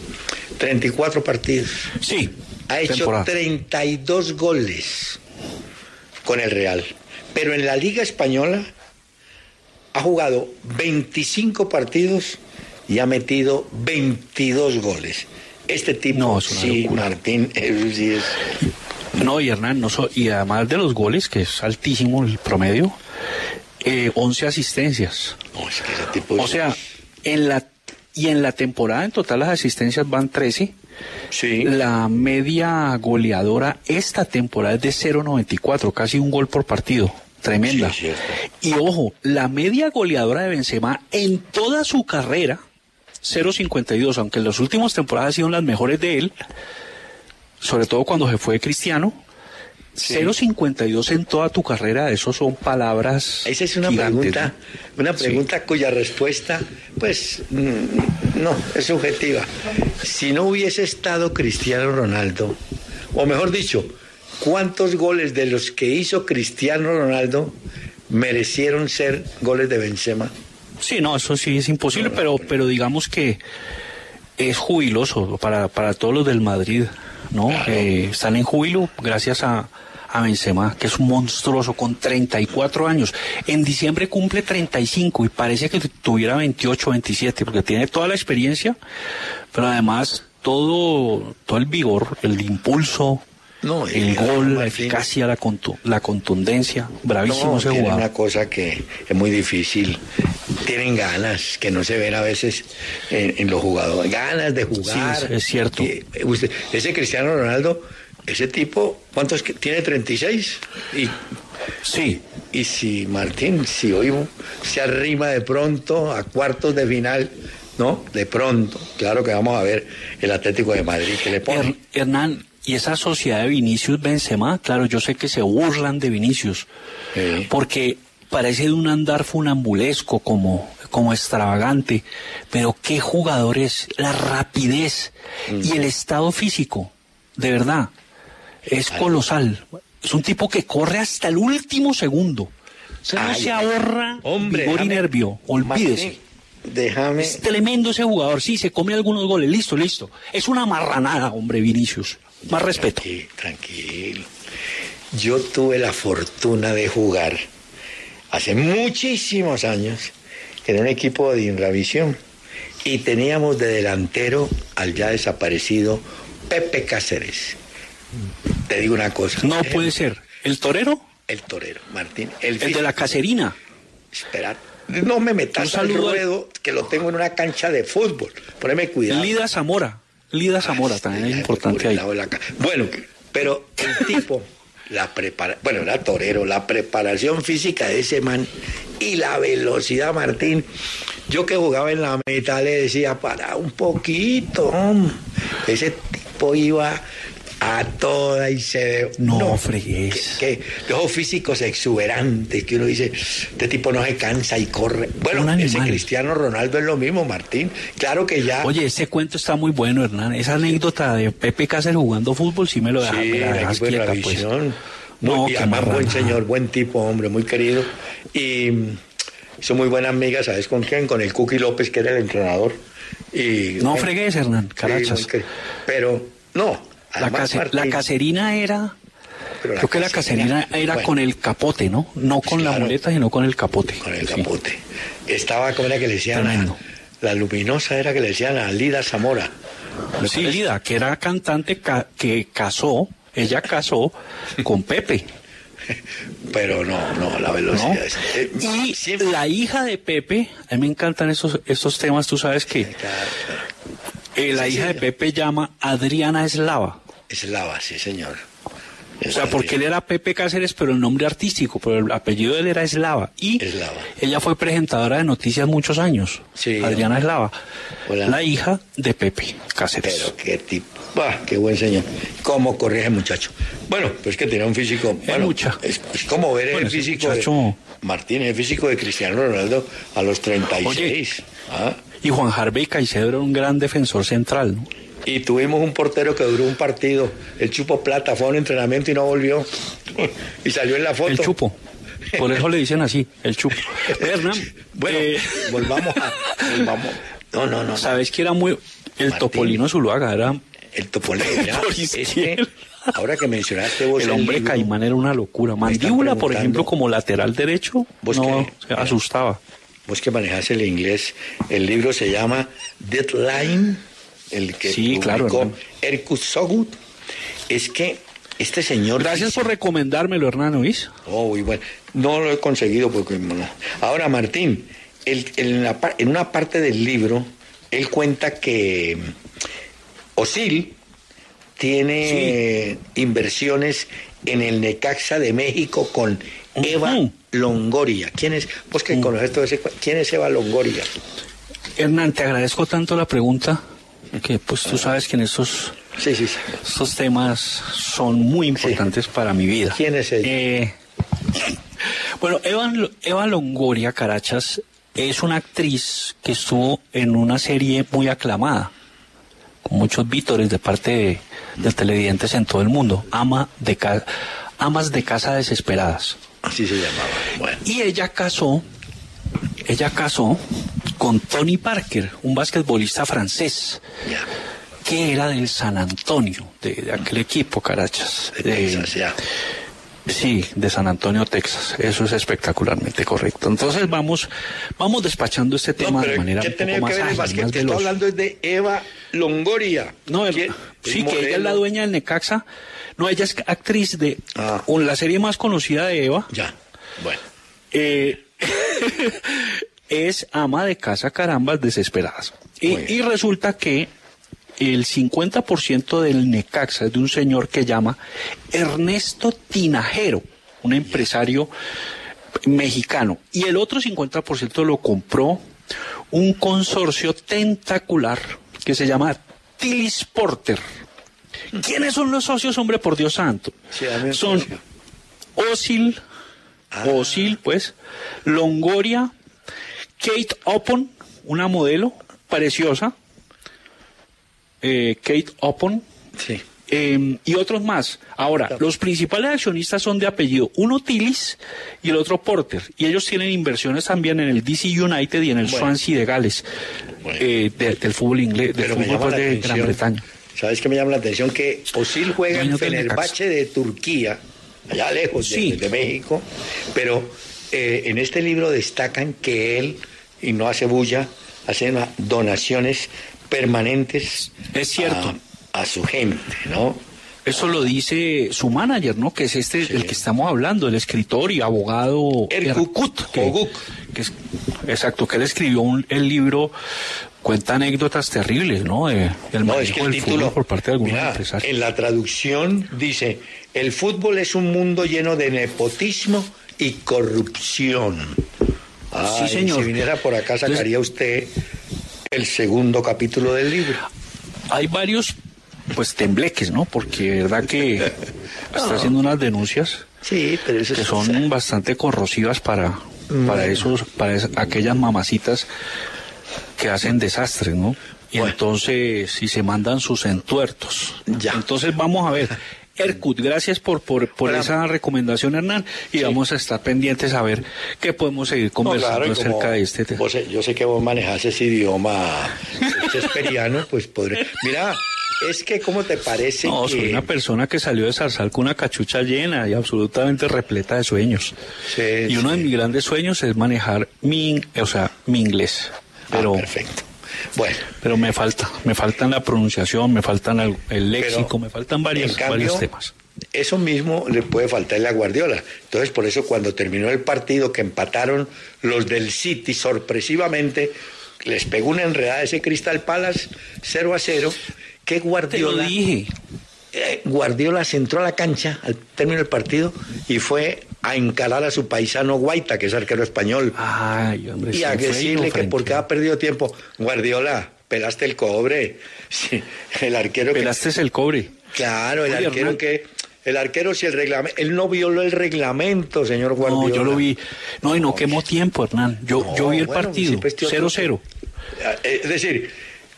34 partidos. Sí. Ha hecho temporada. 32 goles con el Real. Pero en la Liga Española ha jugado 25 partidos y ha metido 22 goles. Este tipo, no, es una locura. Martín, sí es... No, y Hernán, y además de los goles, que es altísimo el promedio, 11 asistencias. No, es que ese tipo de... O sea... En la temporada en total las asistencias van 13. Sí. La media goleadora esta temporada es de 0.94, casi un gol por partido. Tremenda. Sí, y ojo, la media goleadora de Benzema en toda su carrera, 0.52, aunque en las últimas temporadas han sido las mejores de él, sobre todo cuando se fue Cristiano. Sí. 0.52 en toda tu carrera, eso son palabras. Esa es una gigantes, pregunta, ¿no? Una pregunta cuya respuesta, pues, no, es subjetiva. Si no hubiese estado Cristiano Ronaldo, o mejor dicho, ¿cuántos goles de los que hizo Cristiano Ronaldo merecieron ser goles de Benzema? Sí, no, eso sí es imposible, no, pero digamos que es jubiloso para todos los del Madrid, ¿no? Claro. Están en júbilo gracias a Benzema, que es un monstruoso con 34 años. En diciembre cumple 35 y parece que tuviera 28, 27, porque tiene toda la experiencia, pero además todo el vigor, el impulso, no, el gol, la eficacia, la contundencia. Bravísimo ese jugador. Es una cosa que es muy difícil. Tienen ganas que no se ven a veces en los jugadores. Ganas de jugar. Sí, es cierto. Ese Cristiano Ronaldo, ese tipo, ¿cuántos tiene? 36. Sí. Y si Martín, si hoy se arrima de pronto a cuartos de final, ¿no? De pronto, claro que vamos a ver el Atlético de Madrid que le pone. Hernán, y esa sociedad de Vinicius-Benzema, claro, yo sé que se burlan de Vinicius, porque parece de un andar funambulesco, como extravagante, pero qué jugador es, la rapidez y el estado físico, de verdad, es colosal. Es un tipo que corre hasta el último segundo, no se ahorra vigor y nervio, olvídese. Déjame. Es tremendo ese jugador, sí, se come algunos goles, listo. Es una marranada, hombre, Vinicius. Más respeto. Tranquilo. Yo tuve la fortuna de jugar hace muchísimos años en un equipo de Inravisión y teníamos de delantero al ya desaparecido Pepe Cáceres. Te digo una cosa. No puede ser. ¿El torero? El torero, Martín. El de la caserina. Esperad. No me metas al ruedo, que lo tengo en una cancha de fútbol. Poneme cuidado. Lida Zamora también es importante ahí. Bueno, pero el tipo la preparación física de ese man y la velocidad, Martín. Yo que jugaba en la mitad le decía, para un poquito, hombre. Ese tipo iba a toda y se... No, fregues. Los físicos exuberantes que uno dice, este tipo no se cansa y corre. Bueno, ese Cristiano Ronaldo es lo mismo, Martín. Claro que ya... Oye, ese cuento está muy bueno, Hernán. Esa anécdota de Pepe Cáceres jugando fútbol, sí me lo dejas. Sí, dejas de la visión. Pues. No, y además buen señor, buen tipo, hombre, muy querido. Y hizo muy buena amiga, ¿sabes con quién? Con el Cuqui López, que era el entrenador. Y, no, bueno, fregues, Hernán, carachas. Sí, pero, no... Además, la caserina era... Creo que la caserina era bueno, con el capote, ¿no? No con la muleta, sino con el capote. Con el capote. Estaba, como era que le decían... La luminosa era que le decían a Lida Zamora. Sí, Lida, que era cantante que casó, ella casó con Pepe. Pero no, la velocidad. ¿No? Y siempre... la hija de Pepe, a mí me encantan esos temas, tú sabes que... la hija de Pepe llama Adriana Eslava. Eslava, sí, señor. O sea, porque él era Pepe Cáceres, pero el nombre artístico, pero el apellido de él era Eslava. Y ella fue presentadora de noticias muchos años. Sí, Adriana Eslava. Hola. La hija de Pepe Cáceres. Pero qué tipo. Bah, qué buen señor. ¿Cómo corría ese muchacho? Bueno, pues que tenía un físico. Bueno, es como ver el físico. Martín, el físico de Cristiano Ronaldo a los 36. Oye, y Juan Harvey Caicedo era un gran defensor central, ¿no? Y tuvimos un portero que duró un partido. El Chupo Plata fue a un entrenamiento y no volvió. Y salió en la foto. El Chupo. Por eso le dicen así, el Chupo. Hernán, bueno, volvamos. No. ¿Sabes que era muy... El Martín, Topolino Zuluaga era... El Topolino era... Por izquierda. Ahora que mencionaste vos... El hombre Caimán era una locura. Mandíbula, por ejemplo, como lateral derecho, no se asustaba. Vos que manejás el inglés, el libro se llama Deadline, el que publicó Erkut Sogut. Es que este señor... Gracias por recomendármelo, Hernán Luis. Oh, muy bueno. No lo he conseguido porque... Ahora, Martín, en una parte del libro, él cuenta que Osil tiene inversiones en el Necaxa de México con Eva Longoria. ¿Quién es? Vos que conoces todo ese... ¿Quién es Eva Longoria? Hernán, te agradezco tanto la pregunta, que pues tú sabes que en estos estos temas son muy importantes para mi vida. ¿Quién es ella? Bueno, Eva Longoria, carachas, es una actriz que estuvo en una serie muy aclamada, con muchos vítores de parte de televidentes en todo el mundo, Amas de Casa Desesperadas. Así se llamaba. Bueno. Y ella casó con Tony Parker, un basquetbolista francés, que era del San Antonio, de aquel equipo, carachas. De Texas, Sí, de San Antonio, Texas. Eso es espectacularmente correcto. Entonces vamos despachando este tema de manera un poco más ágil, más veloz. Estoy hablando de Eva Longoria. No, que ella es la dueña del Necaxa. No, ella es actriz de la serie más conocida de Eva. Ya, bueno. Es ama de casa, carambas, desesperadas. Y resulta que el 50% del Necaxa es de un señor que llama Ernesto Tinajero, un empresario mexicano. Y el otro 50% lo compró un consorcio tentacular que se llama Tillis Porter. ¿Quiénes son los socios, hombre, por Dios santo? Sí, son Osil, pues, Longoria, Kate Upton, una modelo preciosa, Kate Upton, y otros más. Ahora, los principales accionistas son de apellido, uno Tillis y el otro Porter, y ellos tienen inversiones también en el DC United y en el Swansea de Gales, del fútbol inglés, del fútbol de Gran Bretaña. ¿Sabes qué me llama la atención? Que Osil juega en Fenerbahce de Turquía, allá lejos de México, pero en este libro destacan que él, y no hace bulla, hace donaciones permanentes a su gente, ¿no? Eso lo dice su manager, ¿no? Que es el que estamos hablando, el escritor y abogado Erkut Sogut, que él escribió el libro cuenta anécdotas terribles, ¿no? El manejo, es que el del título, fútbol por parte de algunos empresarios. En la traducción dice: el fútbol es un mundo lleno de nepotismo y corrupción. Ah, sí, señor. Si viniera por acá, sacaría usted el segundo capítulo del libro. Hay varios, pues, tembleques, ¿no? Porque verdad que está haciendo unas denuncias, sí, pero eso que son bastante corrosivas para esos, para aquellas mamacitas que hacen desastres, ¿no? Y entonces, si se mandan sus entuertos. Ya. Entonces, vamos a ver. Erkut, gracias por esa recomendación, Hernán, y vamos a estar pendientes a ver qué podemos seguir conversando acerca de este tema. Yo sé que vos manejás ese idioma esperiano, pues podré... Mira, es que, ¿cómo te parece? No, que... soy una persona que salió de Zarzal con una cachucha llena y absolutamente repleta de sueños. Sí, y uno de mis grandes sueños es manejar mi inglés. Pero... perfecto. Bueno, pero me faltan la pronunciación, me faltan el léxico, me faltan varios temas. Eso mismo le puede faltar la Guardiola. Entonces, por eso cuando terminó el partido que empataron los del City sorpresivamente, les pegó una enredada ese Crystal Palace 0-0, que Guardiola... Te lo dije. Guardiola se entró a la cancha al término del partido y fue a encarar a su paisano Guaita, que es arquero español. Ay, hombre, y a decirle que porque ha perdido tiempo. Guardiola, pelaste el cobre. Sí, el arquero pelaste el cobre. Claro, el arquero, Hernán, que... El arquero, si el reglamento... Él no violó el reglamento, señor Guardiola. No, yo lo vi. No, y no quemó tiempo, Hernán. Yo vi el partido, 0-0. Es decir,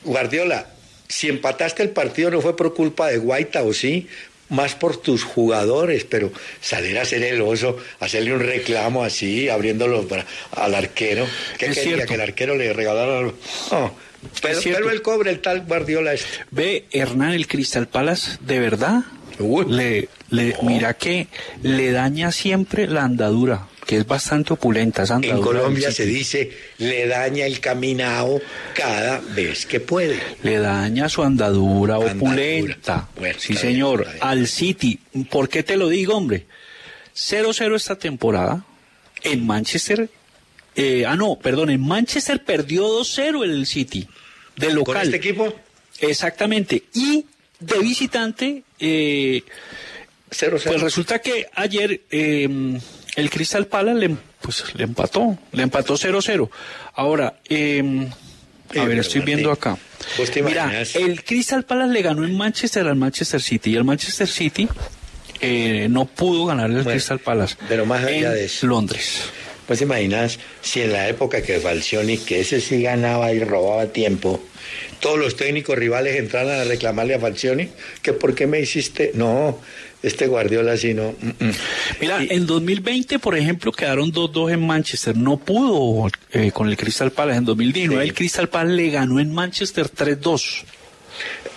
Guardiola... Si empataste el partido no fue por culpa de Guaita, o sí, más por tus jugadores, pero salir a hacer el oso, hacerle un reclamo así, abriéndolo al arquero, que quería que el arquero le regalara algo. Pero el cobre, el tal Guardiola este. Ve, Hernán, el Crystal Palace, de verdad, mira que le daña siempre la andadura, que es bastante opulenta. En Colombia se dice, le daña el caminao cada vez que puede. Le daña su andadura. Opulenta. Bueno, sí, señor. Bien, al City. ¿Por qué te lo digo, hombre? 0-0 esta temporada. En Manchester... en Manchester perdió 2-0 el City. De local. ¿Con este equipo? Exactamente. Y de visitante... 0-0. Pues resulta que ayer... el Crystal Palace le empató 0-0. Ahora, estoy viendo acá. Mira, el Crystal Palace le ganó en Manchester al Manchester City, y el Manchester City no pudo ganar el Crystal Palace, pero más allá de eso, Londres. Pues te imaginas, si en la época que Falcioni, que ese sí ganaba y robaba tiempo, todos los técnicos rivales entraran a reclamarle a Falcioni, que ¿por qué me hiciste? No, este Guardiola sí no. Mira, en 2020, por ejemplo, quedaron 2-2 en Manchester, no pudo con el Crystal Palace. En 2019 el Crystal Palace le ganó en Manchester 3-2.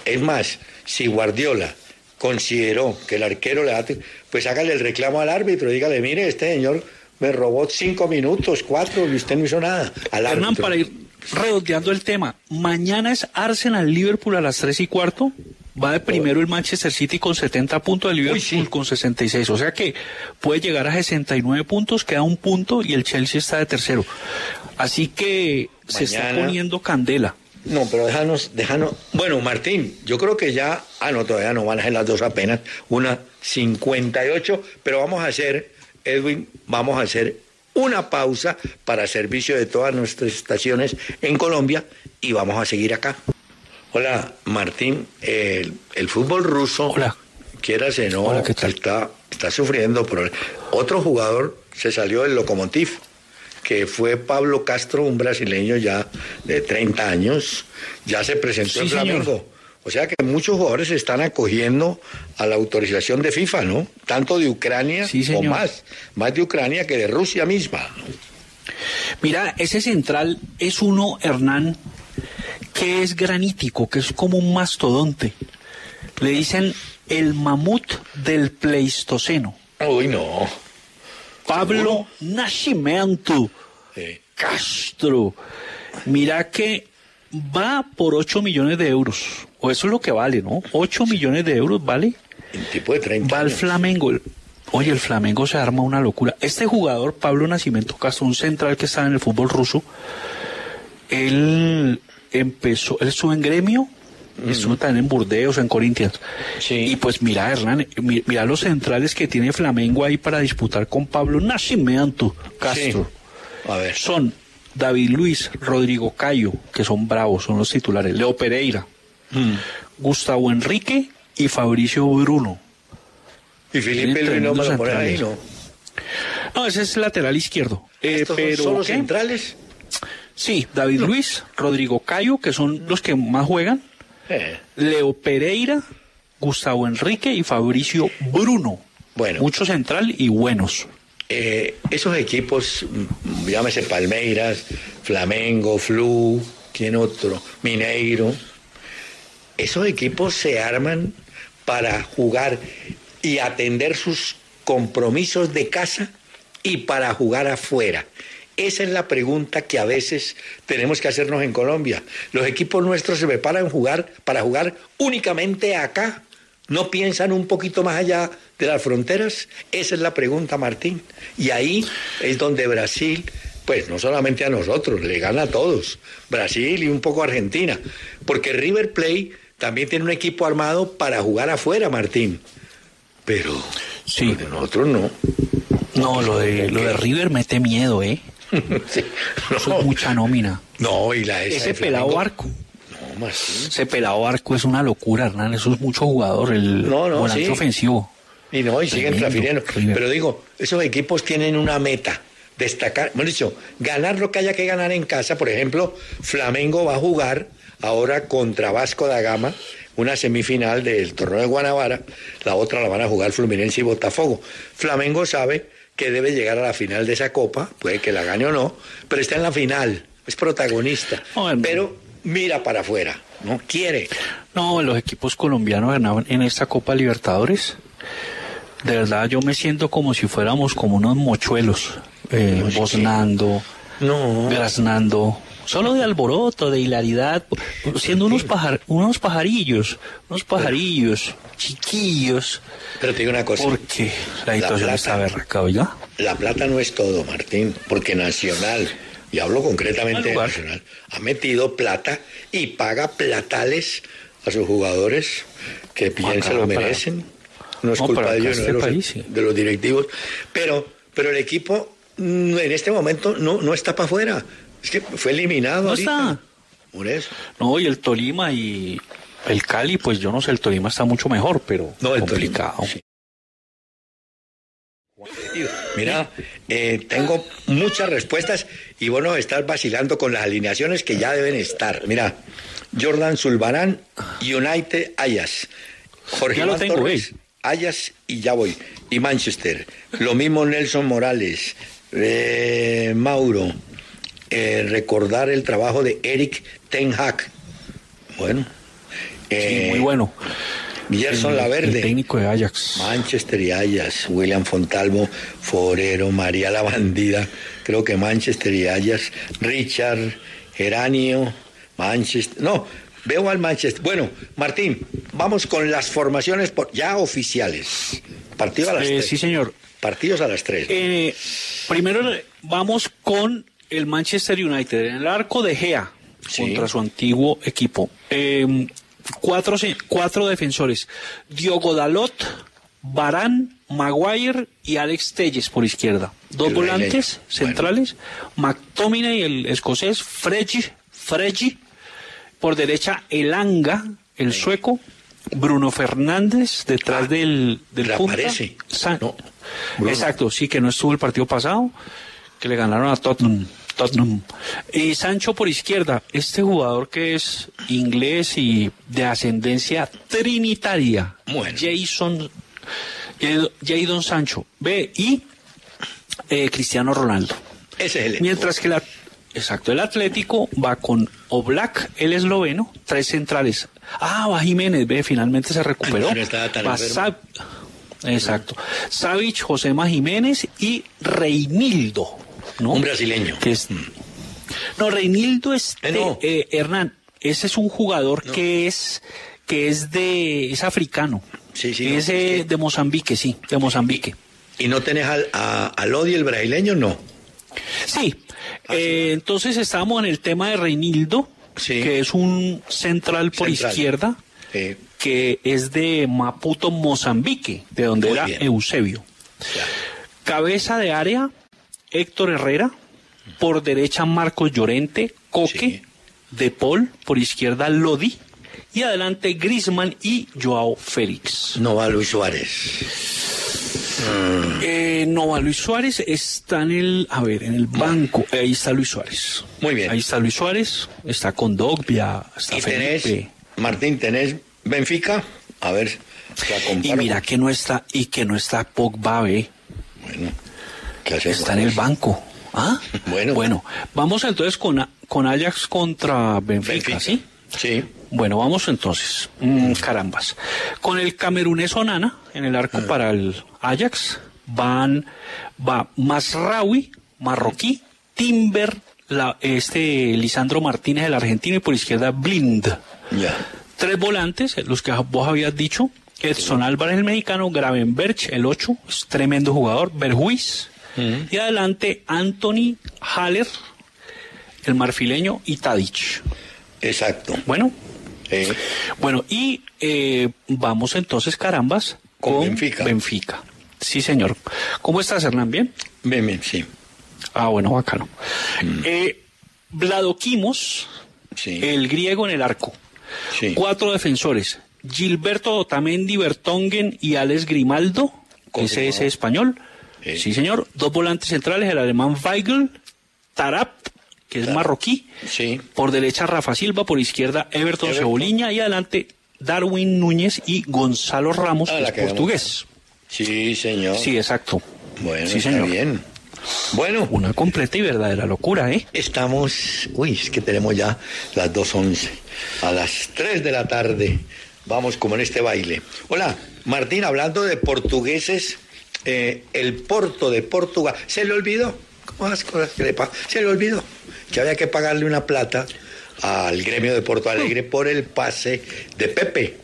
Es más, si Guardiola consideró que el arquero le da, pues hágale el reclamo al árbitro, dígale, mire, este señor me robó 5 minutos, 4, y usted no hizo nada. Hernán, para ir redondeando el tema, mañana es Arsenal-Liverpool a las 3:15. Va de primero el Manchester City con 70 puntos, el Liverpool con 66. O sea que puede llegar a 69 puntos, queda un punto y el Chelsea está de tercero. Así que mañana se está poniendo candela. No, pero déjanos. Bueno, Martín, yo creo que ya... todavía no van a ser las dos apenas. 1:58, pero vamos a hacer... Edwin, vamos a hacer una pausa para servicio de todas nuestras estaciones en Colombia y vamos a seguir acá. Hola, Martín, el fútbol ruso, quieras o no, está sufriendo problemas. Otro jugador se salió del Lokomotiv, que fue Pablo Castro, un brasileño ya de 30 años, ya se presentó en Flamengo. Señor. O sea que muchos jugadores se están acogiendo a la autorización de FIFA, ¿no? Tanto de Ucrania o más de Ucrania que de Rusia misma, ¿no? Mira, ese central es uno, Hernán, que es granítico, que es como un mastodonte. Le dicen el mamut del Pleistoceno. Uy, no. Pablo Nascimento Castro. Mira que va por 8 millones de euros. O eso es lo que vale, ¿no? 8 millones de euros vale. El tipo de 30 va al Flamengo. Oye, el Flamengo se arma una locura. Este jugador, Pablo Nascimento Castro, un central que estaba en el fútbol ruso, él empezó, él estuvo en Gremio, estuvo también en Burdeos, en Corinthians. Sí. Y pues mira, Hernán, mira los centrales que tiene Flamengo ahí para disputar con Pablo Nascimento Castro. Sí. A ver. Son David Luis, Rodrigo Cayo, que son bravos, son los titulares, Leo Pereira, Gustavo Henrique y Fabricio Bruno. Y Felipe Luis no va a poner ahí, ¿no? No, ese es lateral izquierdo. Pero ¿son los centrales? Sí, David Luis, Rodrigo Cayo, que son los que más juegan, Leo Pereira, Gustavo Henrique y Fabricio Bruno. Bueno. Mucho central y buenos. Esos equipos, llámese Palmeiras, Flamengo, Flu, ¿quién otro? Mineiro. Esos equipos se arman para jugar y atender sus compromisos de casa y para jugar afuera. Esa es la pregunta que a veces tenemos que hacernos en Colombia. Los equipos nuestros se preparan para jugar únicamente acá. ¿No piensan un poquito más allá de las fronteras? Esa es la pregunta, Martín. Y ahí es donde Brasil, pues no solamente a nosotros, le gana a todos. Brasil y un poco Argentina. Porque River Plate también tiene un equipo armado para jugar afuera, Martín. Pero sí, pero de nosotros no. No, lo de River mete miedo, ¿eh? Sí. No. Eso es mucha nómina. No, y la ese pelado Barco. No, Martín. Ese pelado Barco es una locura, Hernán. Eso es mucho jugador, el volante ofensivo. Y no, y tremendo, siguen transfiriendo. River. Pero digo, esos equipos tienen una meta. Destacar, hemos dicho, ganar lo que haya que ganar en casa. Por ejemplo, Flamengo va a jugar ahora contra Vasco da Gama, una semifinal del torneo de Guanabara, la otra la van a jugar Fluminense y Botafogo. Flamengo sabe que debe llegar a la final de esa copa, puede que la gane o no, pero está en la final, es protagonista, pero mira para afuera, no quiere. No, los equipos colombianos ganaban en esta Copa Libertadores, de verdad yo me siento como si fuéramos como unos mochuelos, boznando, graznando, solo de alboroto, de hilaridad, siendo unos pajarillos, chiquillos. Pero te digo una cosa. Porque la situación está berraca, ¿verdad? La plata no es todo, Martín, porque Nacional, y hablo concretamente de Nacional, ha metido plata y paga platales a sus jugadores que bien se lo merecen. No es culpa de ellos, de los directivos. Pero el equipo en este momento no está para afuera. Es que fue eliminado. No ahorita. Está. No, y el Tolima y el Cali, pues yo no sé, el Tolima está mucho mejor, pero no, complicado. Sí. Mira, tengo muchas respuestas y vos no estás vacilando con las alineaciones que ya deben estar. Mira, Jordan Zulbarán, United, Ajax. Jorge Iván Torres, Ajax y ya voy. Y Manchester. Lo mismo Nelson Morales, Mauro. Recordar el trabajo de Eric Ten Hag. Bueno. Sí, muy bueno. Gerson Laverde. El técnico de Ajax. Manchester y Ajax. William Fontalvo, Forero, María la Bandida. Creo que Manchester y Ajax. Richard, Geranio, Manchester. No, veo al Manchester. Bueno, Martín, vamos con las formaciones ya oficiales. Partido a las 3. Sí, señor. Partidos a las 3. Primero vamos con el Manchester United, en el arco de Gea, contra su antiguo equipo. Cuatro defensores. Diogo Dalot, Varane, Maguire y Alex Telles por izquierda. Dos volantes centrales. Bueno. McTominay, el escocés. Fregi. Por derecha, Elanga, el sueco. Bruno Fernández, detrás del punta. Exacto, sí, que no estuvo el partido pasado, que le ganaron a Tottenham. Y Sancho por izquierda, este jugador que es inglés y de ascendencia trinitaria. Bueno. Jadon Sancho. B y Cristiano Ronaldo. Ese es el. Mientras que el Atlético va con Oblak, el esloveno, tres centrales. Va Jiménez, finalmente se recuperó. No estaba tan enfermo. Exacto. Savic, Josema Jiménez y Reinildo, ¿no? Un brasileño. No, Reinildo es Hernán, ese es un jugador que es africano. Sí. Es de Mozambique, de Mozambique. ¿Y no tenés a Lodi, el brasileño, no? Sí. Entonces estábamos en el tema de Reinildo, sí, que es un central por izquierda, sí, que es de Maputo, Mozambique, de donde muy era bien Eusebio. Ya. Cabeza de área, Héctor Herrera, por derecha Marcos Llorente, Coque, sí, De Paul, por izquierda Lodi, y adelante Griezmann y Joao Félix. No va Luis Suárez. Está en el, en el banco. Ahí está Luis Suárez. Muy bien. Ahí está Luis Suárez, está Kondogbia, está Felipe. Tenés, Martín, tenés Benfica. A ver, la comparo. Y mira que no está, Pogba, ¿eh? Bueno, ¿qué hacemos? Está en el banco. ¿Ah? Bueno, vamos entonces con Ajax contra Benfica. ¿Sí? Sí. Bueno, vamos entonces. Carambas. Con el camerunés Onana en el arco para el Ajax va Masraoui, marroquí, Timber, Lisandro Martínez, el argentino, y por izquierda Blind. Yeah. Tres volantes, los que vos habías dicho. Edson Álvarez, el mexicano, Gravenberch, el 8, es tremendo jugador, Berhuis, y adelante Anthony Haller, el marfileño, y Tadic. Exacto. Bueno, y vamos entonces, carambas, con Benfica. Sí, señor. ¿Cómo estás, Hernán? ¿Bien? Bien, sí. Ah, bueno, bacano. Vladoquimos, sí, el griego, en el arco. Sí. 4 defensores. Gilberto Otamendi, Bertongen y Alex Grimaldo, ese español. Sí, señor. 2 volantes centrales, el alemán Weigl, Tarap, que es marroquí. Sí. Por derecha Rafa Silva, por izquierda Everton Cebolinha, y adelante Darwin Núñez y Gonzalo Ramos, que es portugués. Sí, señor. Sí, exacto. Bueno, sí, señor. Está bien. Bueno. Una completa y verdadera locura, ¿eh? Estamos... Uy, es que tenemos ya las 2:11. A las 3 de la tarde... Vamos como en este baile. Hola, Martín, hablando de portugueses, el Porto de Portugal, ¿se le olvidó? ¿Cómo las cosas que le pasan? Se le olvidó que había que pagarle una plata al gremio de Porto Alegre por el pase de Pepe.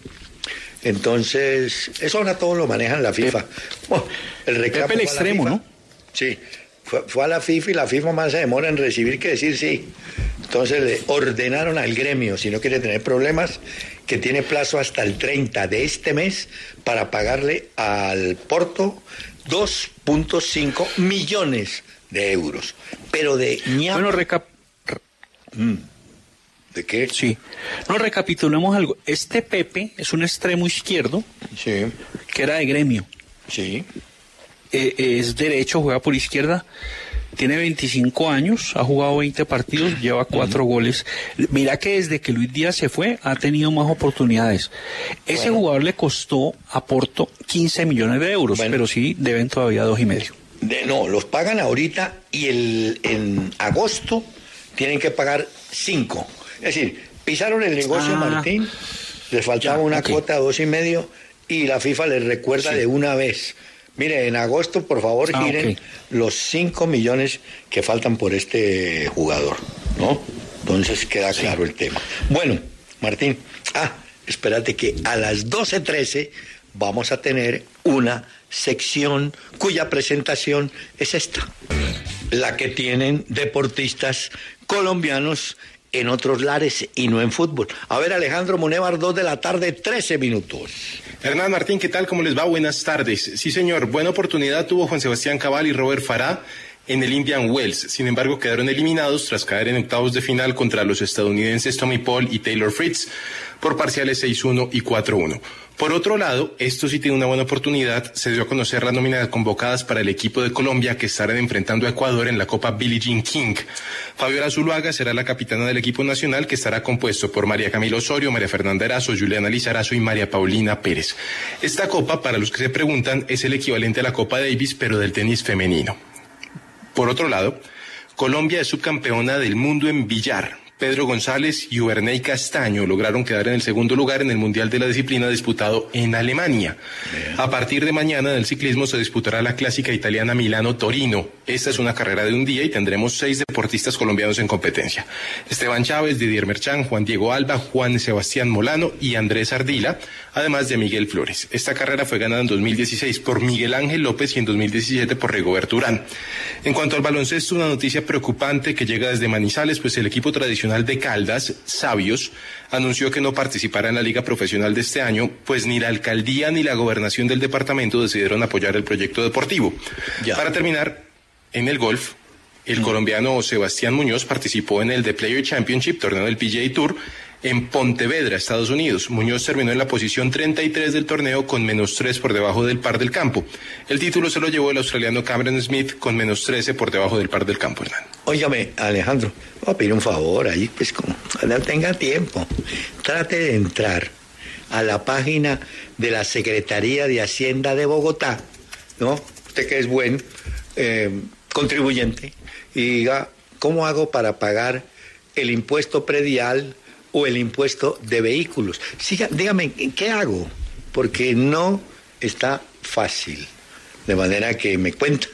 Entonces, eso ahora todo lo manejan la FIFA. Bueno, el reclamo Pepe el extremo, ¿no? Sí, fue a la FIFA y la FIFA más se demora en recibir que decir sí. Entonces le ordenaron al gremio, si no quiere tener problemas, que tiene plazo hasta el 30 de este mes para pagarle al Porto 2.5 millones de euros. Pero de ñapa. Bueno, ¿de qué? Sí. No, recapitulemos algo. Este Pepe es un extremo izquierdo, sí, que era de gremio. Sí. Es derecho, juega por izquierda. Tiene 25 años, ha jugado 20 partidos, lleva 4 goles. Mira que desde que Luis Díaz se fue, ha tenido más oportunidades. Ese jugador le costó a Porto 15 millones de euros, pero sí deben todavía 2,5. No, los pagan ahorita y en agosto tienen que pagar 5. Es decir, pisaron el negocio, Martín, les faltaba una cuota de 2,5 y la FIFA les recuerda de una vez. Mire, en agosto, por favor, giren los 5 millones que faltan por este jugador, ¿no? Entonces queda claro el tema. Bueno, Martín, espérate que a las 12:13 vamos a tener una sección cuya presentación es esta. La que tienen deportistas colombianos en otros lares y no en fútbol. A ver, Alejandro Munevar, 2 de la tarde, 13 minutos. Hernán, Martín, ¿qué tal? ¿Cómo les va? Buenas tardes. Sí, señor, buena oportunidad tuvo Juan Sebastián Cabal y Robert Farah en el Indian Wells. Sin embargo, quedaron eliminados tras caer en octavos de final contra los estadounidenses Tommy Paul y Taylor Fritz por parciales 6-1 y 4-1. Por otro lado, esto sí tiene una buena oportunidad, se dio a conocer las nóminas convocadas para el equipo de Colombia que estarán enfrentando a Ecuador en la Copa Billie Jean King. Fabiola Zuluaga será la capitana del equipo nacional, que estará compuesto por María Camila Osorio, María Fernanda Erazo, Juliana Lizarazo y María Paulina Pérez. Esta copa, para los que se preguntan, es el equivalente a la Copa Davis, pero del tenis femenino. Por otro lado, Colombia es subcampeona del mundo en billar. Pedro González y Uberney Castaño lograron quedar en el segundo lugar en el Mundial de la Disciplina disputado en Alemania. A partir de mañana en el ciclismo se disputará la clásica italiana Milano-Torino. Esta es una carrera de un día y tendremos 6 deportistas colombianos en competencia. Esteban Chávez, Didier Merchán, Juan Diego Alba, Juan Sebastián Molano y Andrés Ardila, además de Miguel Flores. Esta carrera fue ganada en 2016 por Miguel Ángel López y en 2017 por Rigoberto Urán. En cuanto al baloncesto, una noticia preocupante que llega desde Manizales, pues el equipo tradicional Profesional de Caldas, Sabios, anunció que no participará en la Liga Profesional de este año, pues ni la alcaldía ni la gobernación del departamento decidieron apoyar el proyecto deportivo. Ya. Para terminar, en el golf, el colombiano Sebastián Muñoz participó en el The Player Championship, torneo del PGA Tour, en Pontevedra, Estados Unidos. Muñoz terminó en la posición 33 del torneo con -3 por debajo del par del campo. El título se lo llevó el australiano Cameron Smith con -13 por debajo del par del campo, Hernán. Óigame, Alejandro, voy a pedir un favor ahí, pues como no tenga tiempo, trate de entrar a la página de la Secretaría de Hacienda de Bogotá, ¿no? Usted que es buen contribuyente, y diga, ¿cómo hago para pagar el impuesto predial o el impuesto de vehículos? Dígame, ¿qué hago? Porque no está fácil. De manera que me cuenta,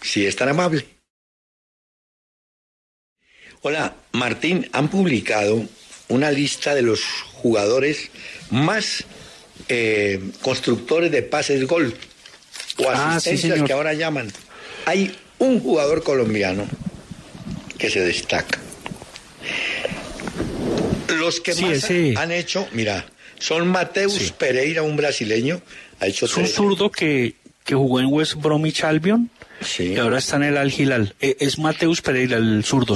si es tan amable. Hola, Martín, han publicado una lista de los jugadores más constructores de pases gol o asistencias, sí, que ahora llaman. Hay un jugador colombiano que se destaca. Los que han hecho, mira, son Mateus Pereira, un brasileño, ha hecho. Es un zurdo que jugó en West Bromwich Albion, y ahora está en el Al Hilal. Es Mateus Pereira, el zurdo,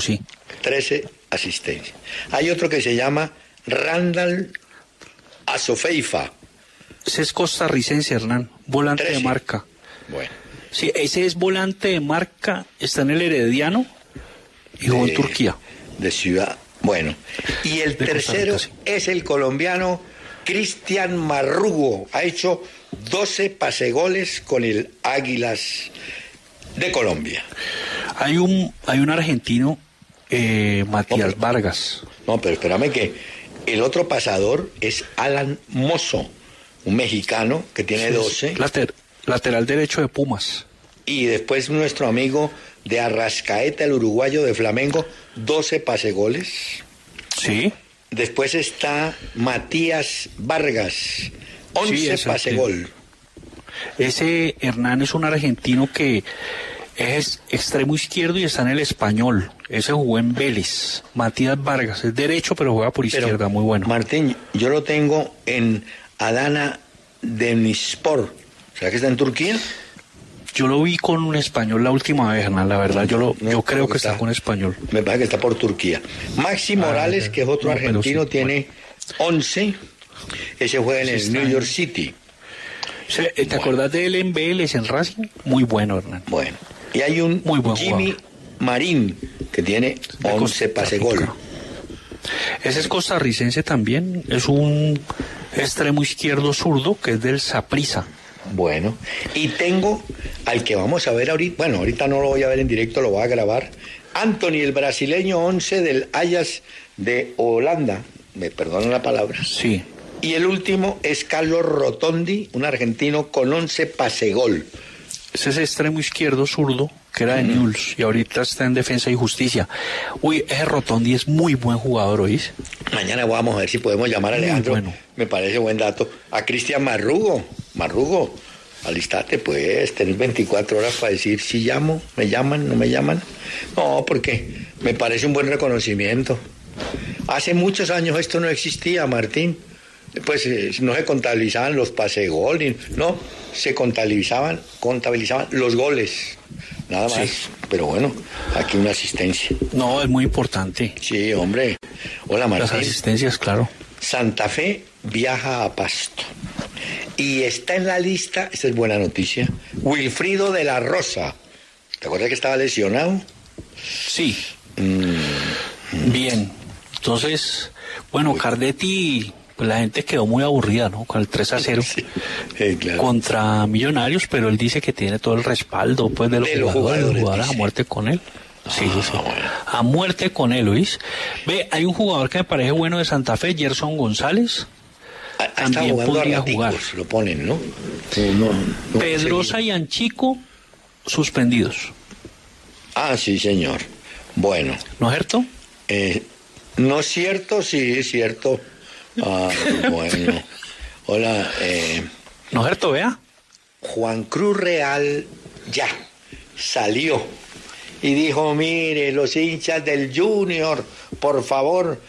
13 asistencias. Hay otro que se llama Randall Asofeifa. Ese es costarricense, Hernán, volante 13. De marca. Bueno. Sí, ese es volante de marca, está en el Herediano y jugó en Turquía. De Ciudad. Bueno, y el tercero es el colombiano Cristian Marrugo. Ha hecho 12 pasegoles con el Águilas de Colombia. Hay un argentino, Matías Vargas. No, pero espérame que el otro pasador es Alan Mozo, un mexicano que tiene 12. Lateral derecho de Pumas. Y después nuestro amigo de Arrascaeta, el uruguayo de Flamengo, 12 pasegoles. Sí. Después está Matías Vargas, 11 pasegol. Ese, Hernán, es un argentino que es extremo izquierdo y está en el Español. Ese jugó en Vélez. Matías Vargas es derecho, pero juega por izquierda, muy bueno. Martín, yo lo tengo en Adana Demirspor. ¿Será que está en Turquía? Yo lo vi con un Español la última vez, Hernán, la verdad. Yo creo que está con Español. Me parece que está por Turquía. Maxi Morales, que es otro argentino, tiene 11. Ese juega en el New York City. ¿Te acordás de él en Vélez, en Racing? Muy bueno, Hernán. Bueno. Y hay un Jimmy Marín, que tiene 11 pasegol. Ese es costarricense también. Es un extremo izquierdo zurdo, que es del Saprissa. Bueno, y tengo al que vamos a ver ahorita, bueno, ahorita no lo voy a ver en directo, lo voy a grabar, Anthony, el brasileño, 11 del Ajax de Holanda, me perdonan la palabra. Sí. Y el último es Carlos Rotondi, un argentino con 11 pasegol. Ese es extremo izquierdo zurdo, que era de Newell's, y ahorita está en Defensa y Justicia. Uy, ese Rotondi es muy buen jugador, ¿oís? Mañana vamos a ver si podemos llamar a Alejandro, me parece buen dato, a Cristian Marrugo. Marrugo, alistate, pues, tenés 24 horas para decir si llamo, me llaman, no me llaman. No, porque me parece un buen reconocimiento. Hace muchos años esto no existía, Martín. Pues no se contabilizaban los pasegol, no, se contabilizaban los goles, nada más. Pero bueno, aquí una asistencia. No, es muy importante. Sí, hombre. Hola, Martín. Las asistencias, claro. Santa Fe viaja a Pasto. Y está en la lista, esta es buena noticia, Wilfrido de la Rosa. ¿Te acuerdas que estaba lesionado? Sí. Bien. Entonces, bueno, Cardetti, pues la gente quedó muy aburrida, ¿no? Con el 3-0 claro, contra Millonarios, pero él dice que tiene todo el respaldo, pues, de los jugadores a muerte con él. Bueno. A muerte con él, Luis. Ve, hay un jugador que me parece bueno de Santa Fe, Gerson González. También podría jugar. Lo ponen, ¿no? No Pedrosa y Anchico suspendidos. Ah, sí, señor. Bueno. ¿No es cierto? No es cierto, sí, es cierto. Ah, bueno. Hola. ¿No es cierto, vea? Juan Cruz Real ya salió y dijo, mire, los hinchas del Junior por favor,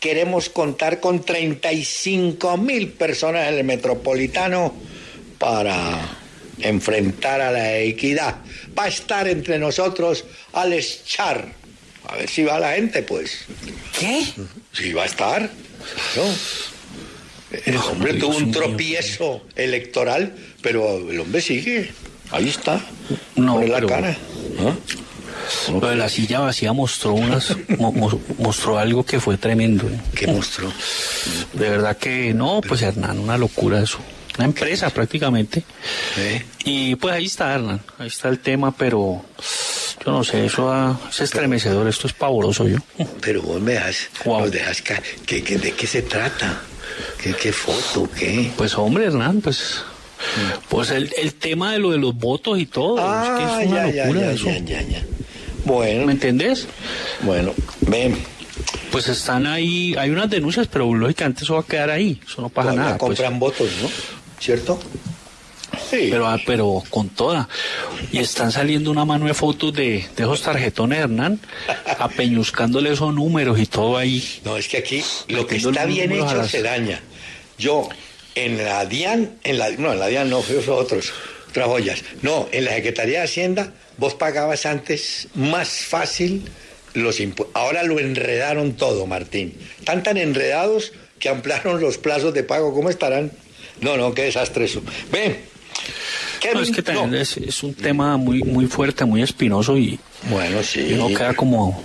queremos contar con 35,000 personas en el Metropolitano para enfrentar a la Equidad. Va a estar entre nosotros Alex Char. A ver si va la gente, pues. ¿Qué? Sí, va a estar. ¿No? El hombre tuvo un tropiezo electoral, pero el hombre sigue. Ahí está. No, pone la cara. ¿Ah? Lo de la silla vacía mostró mostró algo que fue tremendo. ¿Qué mostró? De verdad que no, pues Hernán, una locura eso. Una empresa prácticamente. ¿Eh? Y pues ahí está, Hernán, ahí está el tema, pero yo no sé, es estremecedor, esto es pavoroso yo. Pero vos me das, wow. Dejas que ¿de qué se trata? ¿Qué foto? ¿Qué? Pues hombre, Hernán, pues el tema de lo de los votos y todo, es una locura eso. Ya. Bueno. ¿Me entendés? Bueno, ven. Pues están ahí, hay unas denuncias, pero lógicamente eso va a quedar ahí, eso no pasa todavía nada. Compran votos, ¿no? ¿Cierto? Sí. Pero con toda. Y están saliendo una mano de fotos de esos tarjetones, Hernán, apeñuscándole esos números y todo ahí. No, es que aquí lo que está bien hecho se daña. Yo, en la DIAN, en la DIAN no, fui otros, otras joyas. No, en la Secretaría de Hacienda, vos pagabas antes más fácil los impuestos. Ahora lo enredaron todo, Martín. Están tan enredados que ampliaron los plazos de pago. ¿Cómo estarán? No, qué desastre eso. Ven. No, es que también es un tema muy, muy fuerte, muy espinoso y bueno, sí. Y uno queda como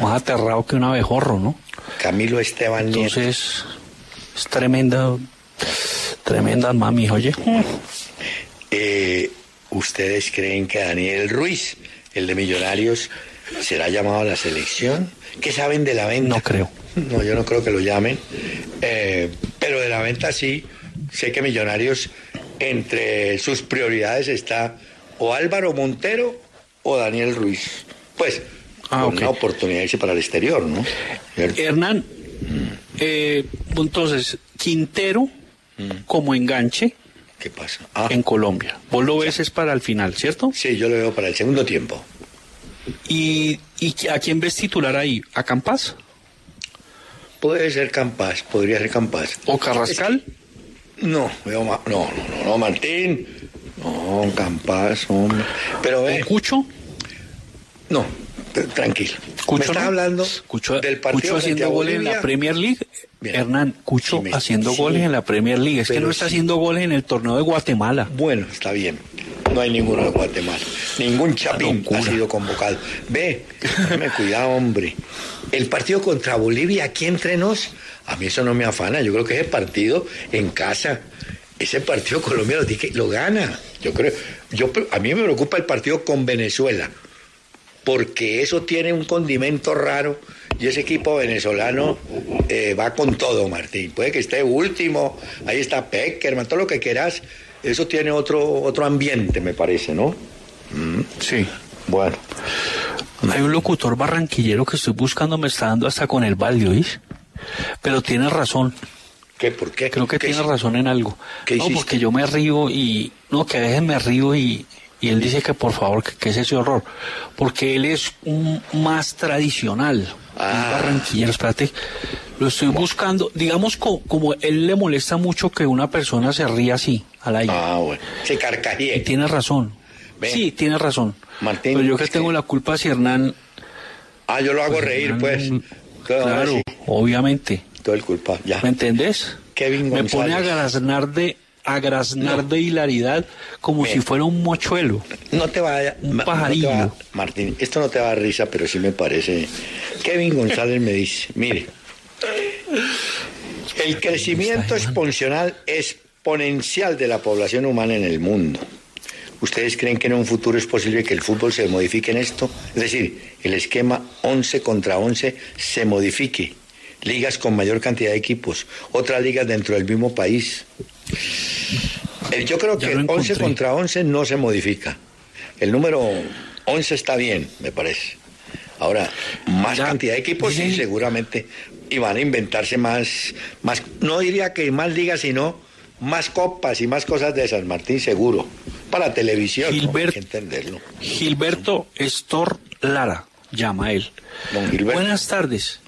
más aterrado que un abejorro, ¿no? Camilo Esteban Nieto. Entonces, es tremenda mami, oye. ¿Ustedes creen que Daniel Ruiz, el de Millonarios, será llamado a la selección? ¿Qué saben de la venta? No creo. No, yo no creo que lo llamen. Pero de la venta sí. Sé que Millonarios, entre sus prioridades está o Álvaro Montero o Daniel Ruiz. Pues, una oportunidad de irse para el exterior, ¿no? Hernán, entonces, Quintero como enganche. ¿Qué pasa? En Colombia. Vos lo ves es para el final, ¿cierto? Sí, yo lo veo para el segundo tiempo. ¿Y a quién ves titular ahí? ¿A Campas? Puede ser Campas, podría ser Campas. ¿O Carrascal? No, Martín. No, Campas, hombre. Pero, ¿o Cucho? No, tranquilo. ¿Cucho me estás hablando del partido? Cucho haciendo goles en la Premier League. Bien. Hernán, Cucho haciendo goles en la Premier League. Es que no está haciendo goles en el torneo de Guatemala. Bueno, está bien. No hay ninguno de Guatemala. Ningún chapín ha sido convocado. Ve, me cuida, hombre. El partido contra Bolivia aquí entre nos, a mí eso no me afana. Yo creo que ese partido en casa, ese partido Colombia lo gana. Yo creo. A mí me preocupa el partido con Venezuela, porque eso tiene un condimento raro y ese equipo venezolano va con todo, Martín. Puede que esté último, ahí está Peckerman, todo lo que quieras. Eso tiene otro ambiente, me parece, ¿no? Sí. Bueno. Hay un locutor barranquillero que estoy buscando, me está dando hasta con el balde, ¿oís? Pero tiene razón. ¿Qué? ¿Por qué? Creo que tiene razón en algo. ¿Qué hiciste? No, porque yo me río que a veces me río y él dice que por favor, que es ese horror. Porque él es un más tradicional. Un barranquillero, espérate. Lo estoy buscando. Digamos, como él le molesta mucho que una persona se ría así, al aire. Bueno. Se carcajea. Y tiene razón. Ven. Sí, tiene razón. Martín. Pero yo que tengo la culpa si Hernán. Yo lo hago reír, pues. Claro, sí. Obviamente. Todo el culpa, ya. ¿Me entendés? Kevin González. Me pone a graznar de hilaridad como si fuera un mochuelo. No te vaya un pajarillo. Martín, esto no te va a dar risa, pero sí me parece. Kevin González me dice, mire, el crecimiento exponencial de la población humana en el mundo. ¿Ustedes creen que en un futuro es posible que el fútbol se modifique en esto? Es decir, el esquema 11 contra 11 se modifique. Ligas con mayor cantidad de equipos, otras ligas dentro del mismo país. Yo creo que 11 contra 11 no se modifica. El número 11 está bien, me parece. Ahora, más cantidad de equipos, sí, seguramente. Y van a inventarse más, no diría que más ligas, sino más copas y más cosas de esas, Martín, seguro. Para televisión, hay que entenderlo. Gilberto Estor Lara, llama él. Don Gilberto. Buenas tardes.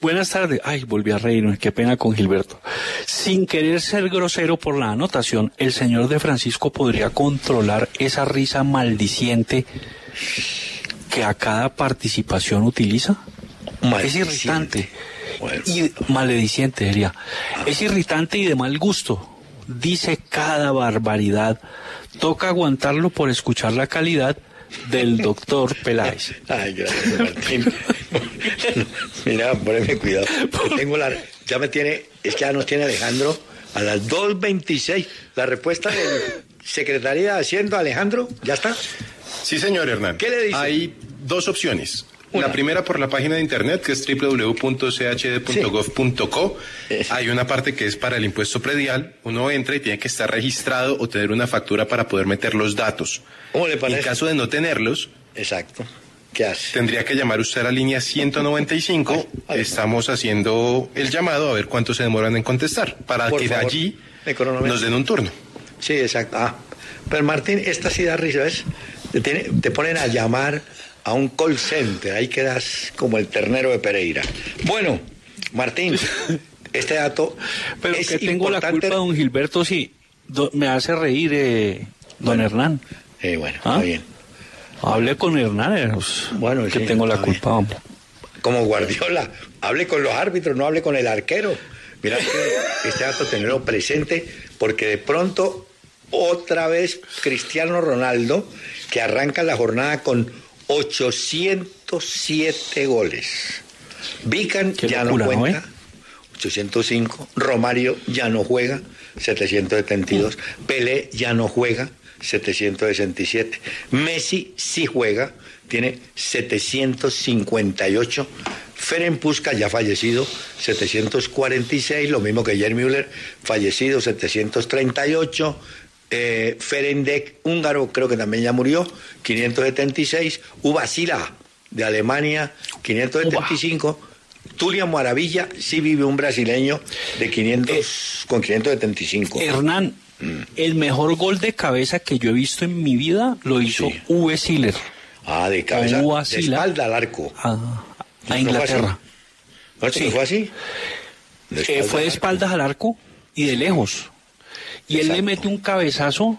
Buenas tardes. Ay, volví a reírme, qué pena con Gilberto. Sin querer ser grosero por la anotación, el señor de Francisco podría controlar esa risa maldiciente que a cada participación utiliza. Es irritante. Bueno. Y malediciente, diría. Es irritante y de mal gusto. Dice cada barbaridad. Toca aguantarlo por escuchar la calidad del doctor Peláez. Ay, gracias, Martín. Mira, poneme cuidado. Tengo la, ya me tiene, es que ya nos tiene Alejandro a las 2:26. La respuesta del Secretaría de Hacienda, Alejandro, ¿ya está? Sí, señor Hernán. ¿Qué le dice? Hay dos opciones. La primera por la página de internet, que es www.chd.gov.co. Hay una parte que es para el impuesto predial. Uno entra y tiene que estar registrado o tener una factura para poder meter los datos. ¿Cómo le parece? En caso de no tenerlos... Exacto. ¿Qué hace? Tendría que llamar usted a la línea 195. Estamos haciendo el llamado a ver cuánto se demoran en contestar, para por que favor, de allí nos den un turno. Sí, exacto. Ah, pero Martín, esta sí da risa, ¿ves? Te ponen a llamar a un call center, ahí quedas como el ternero de Pereira. Bueno, Martín, este dato. Pero es que tengo importante... la culpa, don Gilberto, si me hace reír, don Hernán. Bueno, ¿ah? Está bien. Hablé con Hernán, bueno, que sí, tengo la culpa, hombre. Como Guardiola, hable con los árbitros, no hable con el arquero. Mirá que este dato tenerlo presente, porque de pronto, otra vez, Cristiano Ronaldo, que arranca la jornada con 807 goles. Vican ya no cuenta, ¿no? 805. Romario ya no juega, 772. Pelé ya no juega, 767. Messi sí juega, tiene 758. Ferenc Puskás ya fallecido, 746. Lo mismo que Gerd Müller, fallecido, 738. Ferendek, húngaro, creo que también ya murió, 576. Ubasila, de Alemania, 575. Tulia Maravilla, sí vive un brasileño de 500, con 575. Hernán, el mejor gol de cabeza que yo he visto en mi vida lo hizo Uwe Seeler. Ah, de cabeza, de espalda al arco. Ah, a Inglaterra. ¿No fue así? Fue de espaldas al arco y de lejos. Y él le mete un cabezazo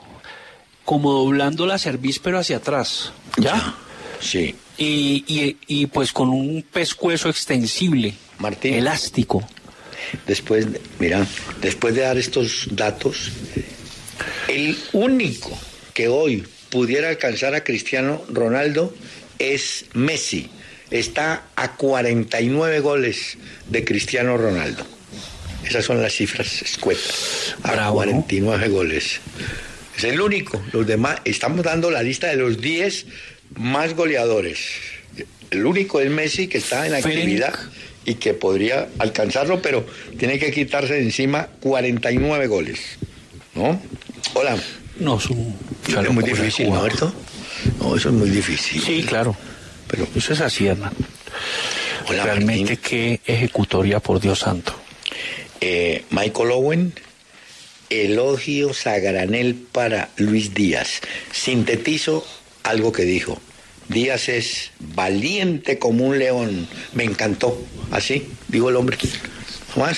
como doblando la cerviz pero hacia atrás, ¿ya? Sí. Y pues con un pescuezo extensible, Martín, elástico. Después, mira, después de dar estos datos, el único que hoy pudiera alcanzar a Cristiano Ronaldo es Messi. Está a 49 goles de Cristiano Ronaldo. Esas son las cifras escuetas. A bravo, 49 goles. Es el único. Los demás, estamos dando la lista de los 10 más goleadores. El único es Messi, que está en actividad y que podría alcanzarlo, pero tiene que quitarse de encima 49 goles. ¿No? Hola. No, es muy difícil, ¿no, Alberto? No, eso es muy difícil. Sí, claro. Pero eso es así, hermano. Hola, realmente, Martín, qué ejecutoria, por Dios santo. Michael Owen, elogios a granel para Luis Díaz. Sintetizo algo que dijo. Díaz es valiente como un león. Me encantó. Así dijo el hombre. ¿Más?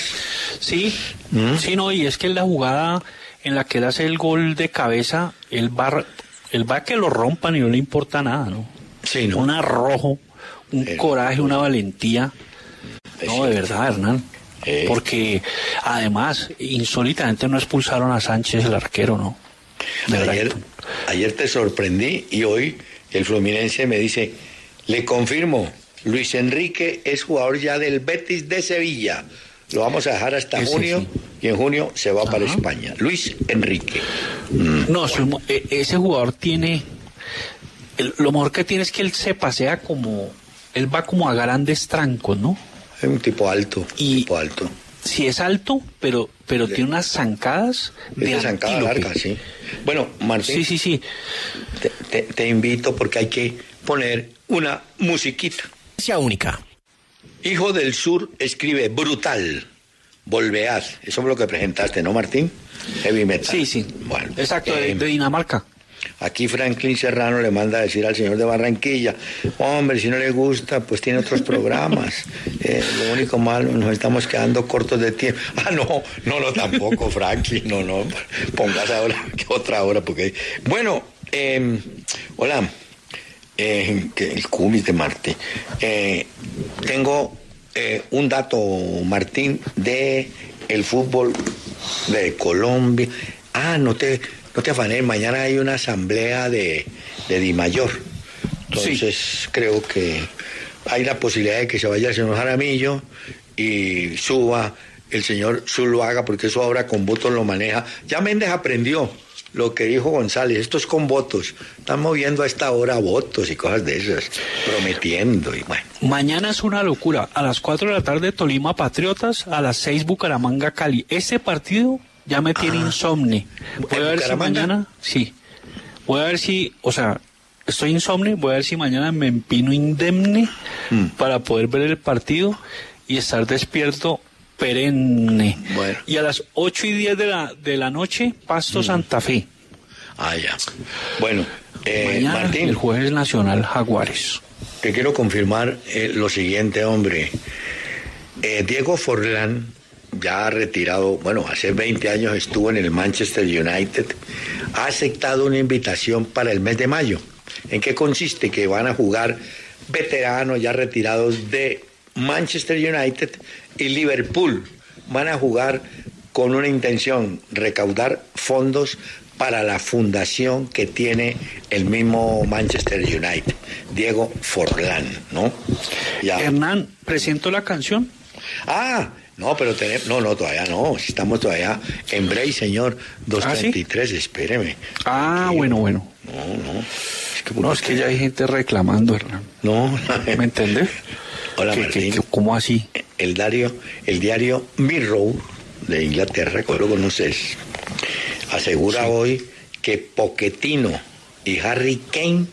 Sí, sí, no, y es que en la jugada en la que él hace el gol de cabeza, él va a que lo rompan y no le importa nada, ¿no? Sí, ¿no? Un arrojo, un coraje, una valentía. No, de verdad, Hernán. Porque además, insólitamente no expulsaron a Sánchez, el arquero, ¿no? Ayer te sorprendí y hoy el Fluminense me dice, le confirmo, Luis Enrique es jugador ya del Betis de Sevilla. Lo vamos a dejar hasta junio, sí. Y en junio se va para España. Luis Enrique. No, bueno, ese jugador tiene... lo mejor que tiene es que él se pasea como... Él va como a grandes trancos, ¿no? Es un tipo alto, Sí, es alto, pero tiene unas zancadas de zancada larga, sí. Bueno, Martín, sí. Te invito porque hay que poner una musiquita. Sea única. Hijo del Sur escribe brutal. Volvead. Eso es lo que presentaste, ¿no, Martín? Heavy metal. Sí. Bueno, exacto, de Dinamarca. Aquí Franklin Serrano le manda a decir al señor de Barranquilla, hombre, si no le gusta, pues tiene otros programas. Lo único malo, nos estamos quedando cortos de tiempo. Ah, no, tampoco, Franklin, no, pongas ahora otra hora, porque... Bueno, hola, el cumis de Marte. Tengo un dato, Martín, de el fútbol de Colombia. Ah, no te afanes, mañana hay una asamblea de Dimayor. Entonces sí, creo que hay la posibilidad de que se vaya el señor Jaramillo y suba el señor Zuluaga, porque eso ahora con votos lo maneja. Ya Méndez aprendió lo que dijo González, esto es con votos. Están moviendo a esta hora votos y cosas de esas, prometiendo y bueno. Mañana es una locura. A las 4 de la tarde Tolima Patriotas, a las 6 Bucaramanga Cali. Ese partido... ya me tiene insomne. Voy a ver si mañana... Sí. Voy a ver si... O sea, estoy insomne. Voy a ver si mañana me empino indemne para poder ver el partido y estar despierto perenne. Bueno. Y a las 8:10 de la noche, Pasto Santa Fe. Ah, ya. Bueno, mañana, Martín, el jueves Nacional Jaguares. Te quiero confirmar lo siguiente, hombre. Diego Forlán... ya ha retirado, bueno, hace 20 años estuvo en el Manchester United, ha aceptado una invitación para el mes de mayo. ¿En qué consiste? Que van a jugar veteranos ya retirados de Manchester United y Liverpool. Van a jugar con una intención, recaudar fondos para la fundación que tiene el mismo Manchester United, Diego Forlán, ¿no? Ya. Hernán, ¿presento la canción? Ah, no, pero tenemos... No, todavía no. Estamos todavía en break, señor. 2:33, ¿sí? Espéreme. Ah, bueno. No. Es que ya hay gente reclamando, Hernán. No. ¿Me entiendes? Hola, Martín. ¿Cómo así? El diario Mirror de Inglaterra, que lo conoces, asegura hoy que Pochettino y Harry Kane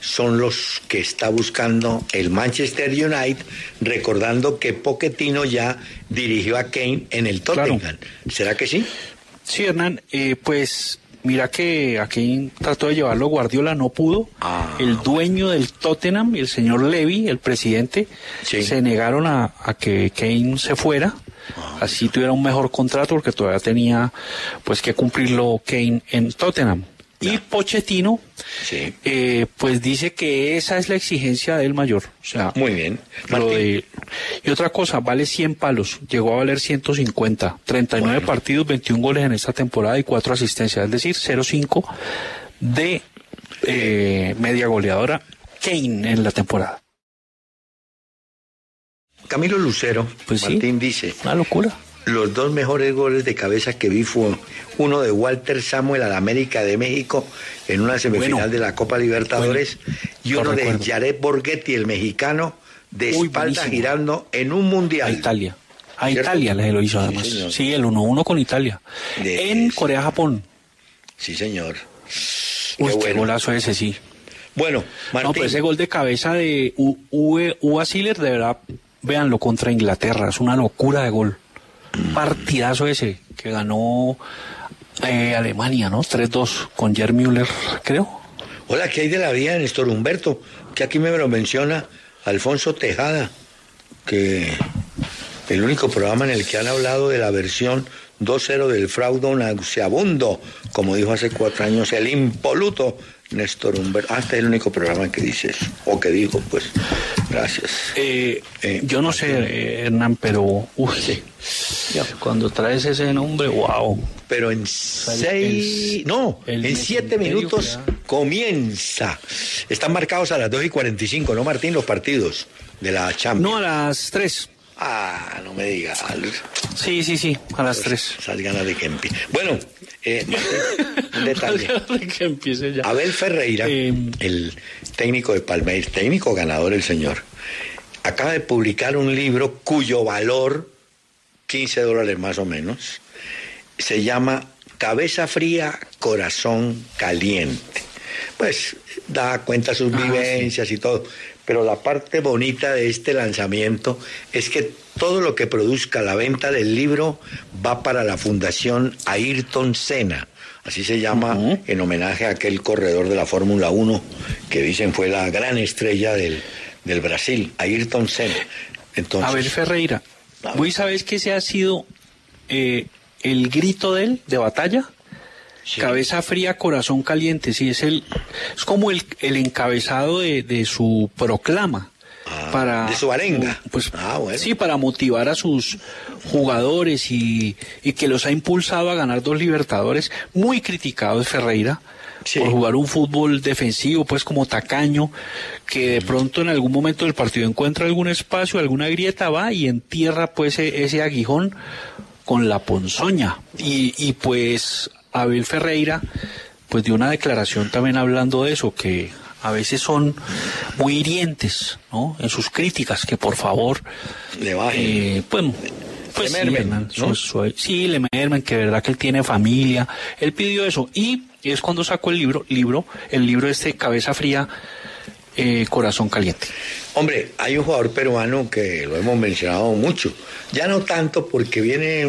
son los que está buscando el Manchester United, recordando que Pochettino ya dirigió a Kane en el Tottenham. Claro. ¿Será que sí? Sí, Hernán, pues mira que a Kane trató de llevarlo Guardiola, no pudo. El dueño del Tottenham, el señor Levy, el presidente, se negaron a que Kane se fuera. Así tuviera un mejor contrato, porque todavía tenía pues que cumplirlo Kane en Tottenham. Y Pochettino, pues dice que esa es la exigencia del mayor. O sea, muy bien. Y otra cosa, vale 100 palos, llegó a valer 150, 39 partidos, 21 goles en esta temporada y 4 asistencias, es decir, 0.5 de media goleadora Kane en la temporada. Camilo Lucero, pues Martín, dice... una locura. Los dos mejores goles de cabeza que vi fue uno de Walter Samuel al América de México en una semifinal de la Copa Libertadores y uno de Jared Borghetti, el mexicano, de espalda girando en un mundial. A Italia. A Italia le lo hizo además. Sí, el 1-1 con Italia. En Corea-Japón. Sí, señor. Qué golazo ese, sí. Bueno, Martín. No, pero ese gol de cabeza de Uwe Ziller, de verdad, véanlo, contra Inglaterra. Es una locura de gol. Partidazo ese que ganó Alemania, ¿no? 3-2 con Gerd Müller, creo. Hola, ¿qué hay de la vida de Néstor Humberto? Que aquí me lo menciona Alfonso Tejada, que el único programa en el que han hablado de la versión 2-0 del fraude nauseabundo, como dijo hace 4 años el impoluto Néstor Humberto. Este es el único programa que dice eso, o que dijo, pues. Gracias. Yo no sé, Hernán, pero... cuando traes ese nombre, wow. Pero en 7 minutos comienza. Están marcados a las 2:45, ¿no, Martín? Los partidos de la Champions. No, a las 3. Ah, no me digas. Sí, a las 3. Salgan de que empiece. Bueno, Martín, un detalle. Que empiece ya. Abel Ferreira, el técnico de Palmeiras, técnico ganador, el señor, acaba de publicar un libro cuyo valor, $15 más o menos, se llama Cabeza Fría, Corazón Caliente. pues da cuenta sus vivencias y todo. Pero la parte bonita de este lanzamiento es que todo lo que produzca la venta del libro va para la Fundación Ayrton Senna. Así se llama, en homenaje a aquel corredor de la Fórmula 1 que dicen fue la gran estrella del Brasil, Ayrton Senna. Entonces, a ver, Ferreira, ¿vos sabés que ese ha sido el grito de él, de batalla? Sí. Cabeza fría, corazón caliente, sí, es como el encabezado de su proclama. Para, de su arenga. Pues, bueno. Sí, para motivar a sus jugadores y que los ha impulsado a ganar 2 Libertadores. Muy criticado es Ferreira, sí, por jugar un fútbol defensivo, pues como tacaño, que de pronto en algún momento del partido encuentra algún espacio, alguna grieta, va y entierra pues ese aguijón con la ponzoña. Y pues Abel Ferreira pues dio una declaración también hablando de eso, que a veces son muy hirientes, ¿no?, en sus críticas, que por favor le bajen, pues le mermen, sí, ¿no? Sí, le mermen, que de verdad que él tiene familia. Él pidió eso y es cuando sacó el libro este, Cabeza Fría, Corazón Caliente. Hombre, hay un jugador peruano que lo hemos mencionado mucho, ya no tanto porque viene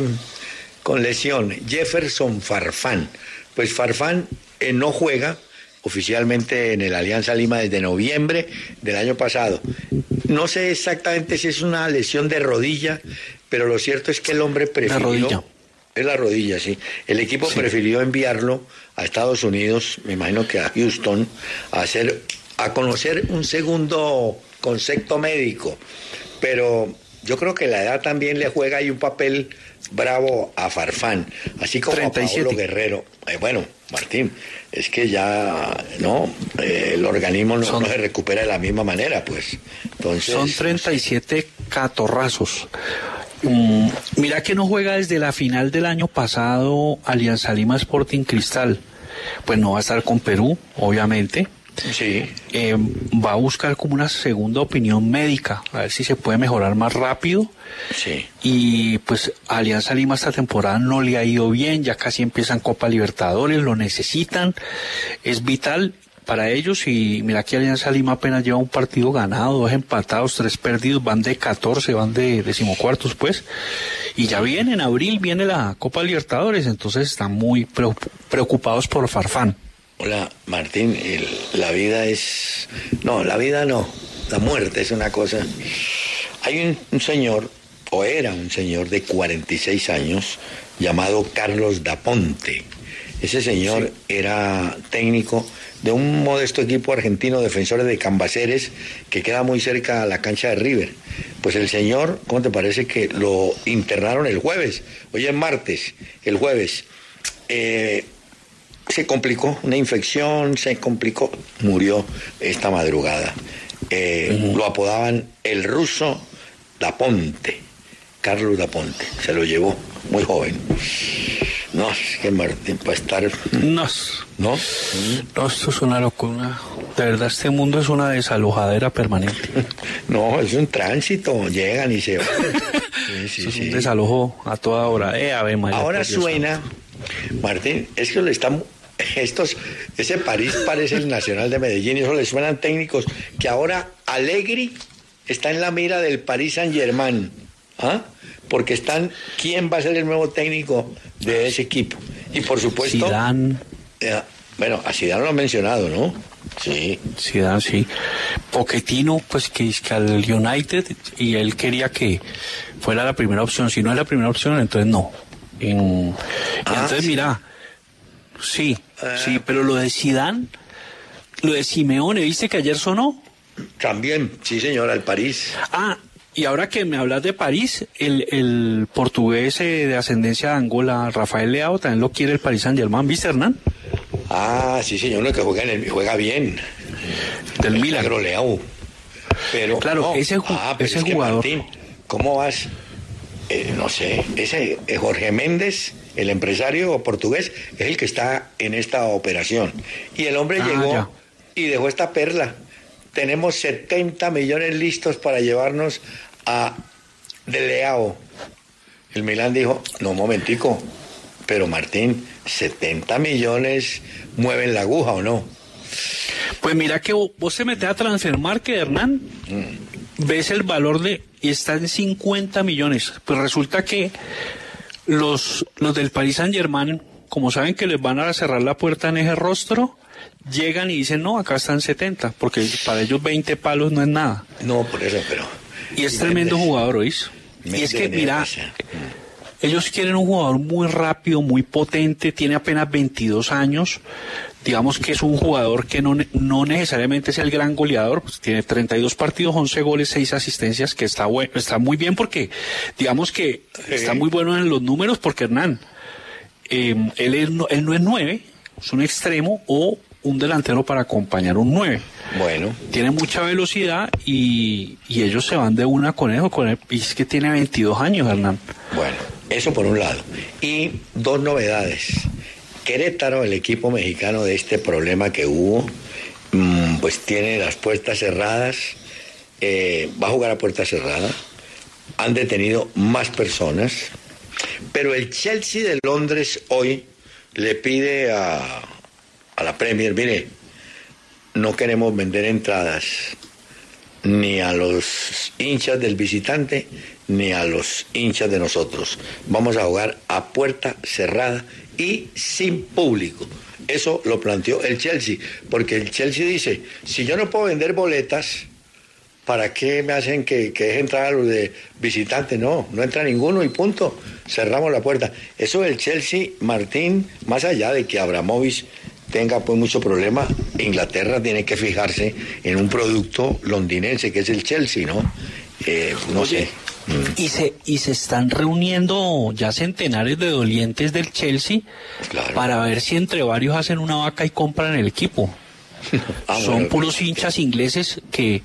con lesión, Jefferson Farfán. Pues Farfán no juega oficialmente en el Alianza Lima desde noviembre del año pasado. No sé exactamente si es una lesión de rodilla, pero lo cierto es que el hombre prefirió... Es la rodilla, sí. El equipo prefirió enviarlo a Estados Unidos, me imagino que a Houston, a conocer un segundo concepto médico. Pero yo creo que la edad también le juega ahí un papel bravo a Farfán, así como 37. A Paolo Guerrero. Bueno, Martín, es que ya el organismo no se recupera de la misma manera, pues. Entonces, son 37 catorrazos. Mira que no juega desde la final del año pasado Alianza Lima Sporting Cristal. Pues no va a estar con Perú, obviamente. Sí. Va a buscar como una segunda opinión médica, a ver si se puede mejorar más rápido. Sí. Y pues Alianza Lima esta temporada no le ha ido bien, ya casi empiezan Copa Libertadores, lo necesitan, es vital para ellos. Y mira que Alianza Lima apenas lleva un partido ganado, 2 empatados, 3 perdidos, van de 14, van de 14º, pues. Y ya viene en abril, viene la Copa Libertadores, entonces están muy preocupados por Farfán. Hola, Martín, la muerte es una cosa. Hay un señor, o era un señor de 46 años, llamado Carlos Daponte. Ese señor era técnico de un modesto equipo argentino, Defensores de Cambaceres, que queda muy cerca a la cancha de River. Pues el señor, ¿cómo te parece que lo internaron el jueves? Hoy es martes, el jueves. Se complicó, una infección, murió esta madrugada. Lo apodaban el ruso Daponte, Carlos Daponte, se lo llevó muy joven. No, es que Martín, para estar... No, esto es una locura. De verdad, este mundo es una desalojadera permanente. No, es un tránsito, llegan y se van. Es un desalojo a toda hora. Ave María, ahora suena... Martín, es que ese París parece el Nacional de Medellín, y eso le suenan técnicos que ahora Allegri está en la mira del Paris Saint-Germain, porque están, ¿quién va a ser el nuevo técnico de ese equipo? Y por supuesto Zidane. A Zidane lo han mencionado, ¿no? Sí, Zidane, sí. Pochettino, pues que es que al United, y él quería que fuera la primera opción. Si no es la primera opción, entonces no. Entonces, mira, sí, pero lo de Zidane, lo de Simeone, ¿viste que ayer sonó? También, sí señora, el París. Y ahora que me hablas de París, el portugués de ascendencia de Angola, Rafael Leao, también lo quiere el Paris Saint-Germain, ¿viste, Hernán? Sí señor, lo que juega juega bien. Del Milan. Leao. Pero claro, ese es jugador. Que Martín, ¿cómo vas? No sé, ese Jorge Méndez, el empresario portugués, es el que está en esta operación. Y el hombre llegó y dejó esta perla. Tenemos 70 millones listos para llevarnos a De Leao. El Milán dijo, no, un momentico, pero Martín, 70 millones mueven la aguja, ¿o no? Pues mira que vos te metés a Transfermarkt, Hernán, ves el valor de, y está en 50 millones. Pues resulta que los del Paris Saint-Germain, como saben que les van a cerrar la puerta en ese rostro, llegan y dicen, no, acá están 70, porque para ellos 20 palos no es nada. No, por eso, pero... Y es tremendo jugador, ¿oís? Y es que, mira, ellos quieren un jugador muy rápido, muy potente, tiene apenas 22 años, digamos que es un jugador que no necesariamente es el gran goleador, pues tiene 32 partidos, 11 goles, 6 asistencias, que está bueno, está muy bien porque, digamos que está muy bueno en los números, porque Hernán, él no es 9, es un extremo o un delantero para acompañar un 9. Bueno. Tiene mucha velocidad y ellos se van de una con él, y es que tiene 22 años, Hernán. Bueno, eso por un lado. Y dos novedades. Querétaro, el equipo mexicano de este problema que hubo, pues tiene las puertas cerradas, va a jugar a puerta cerrada, han detenido más personas, pero el Chelsea de Londres hoy le pide a la Premier, mire, no queremos vender entradas ni a los hinchas del visitante ni a los hinchas de nosotros. Vamos a jugar a puerta cerrada y sin público. Eso lo planteó el Chelsea, porque el Chelsea dice, si yo no puedo vender boletas, ¿para qué me hacen que deje entrar a los de visitantes? No entra ninguno y punto, cerramos la puerta. Eso del Chelsea, Martín, más allá de que Abramovich tenga pues mucho problema, Inglaterra tiene que fijarse en un producto londinense que es el Chelsea, ¿no? No sé. Y se están reuniendo ya centenares de dolientes del Chelsea, claro, para ver si entre varios hacen una vaca y compran el equipo. Son puros hinchas ingleses que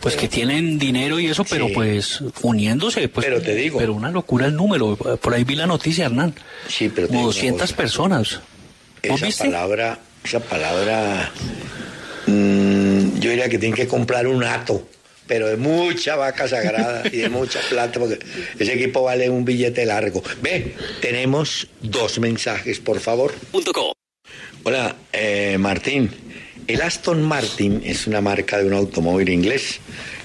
pues que tienen dinero y eso, pero sí, pues uniéndose, pues, pero te digo, pero una locura el número. Por ahí vi la noticia, Hernán. Sí, pero como 200 personas. Esa palabra, yo diría que tienen que comprar un hato, pero de mucha vaca sagrada y de mucha plata, porque ese equipo vale un billete largo. Ve, tenemos dos mensajes, por favor. Hola, Martín. El Aston Martin es una marca de un automóvil inglés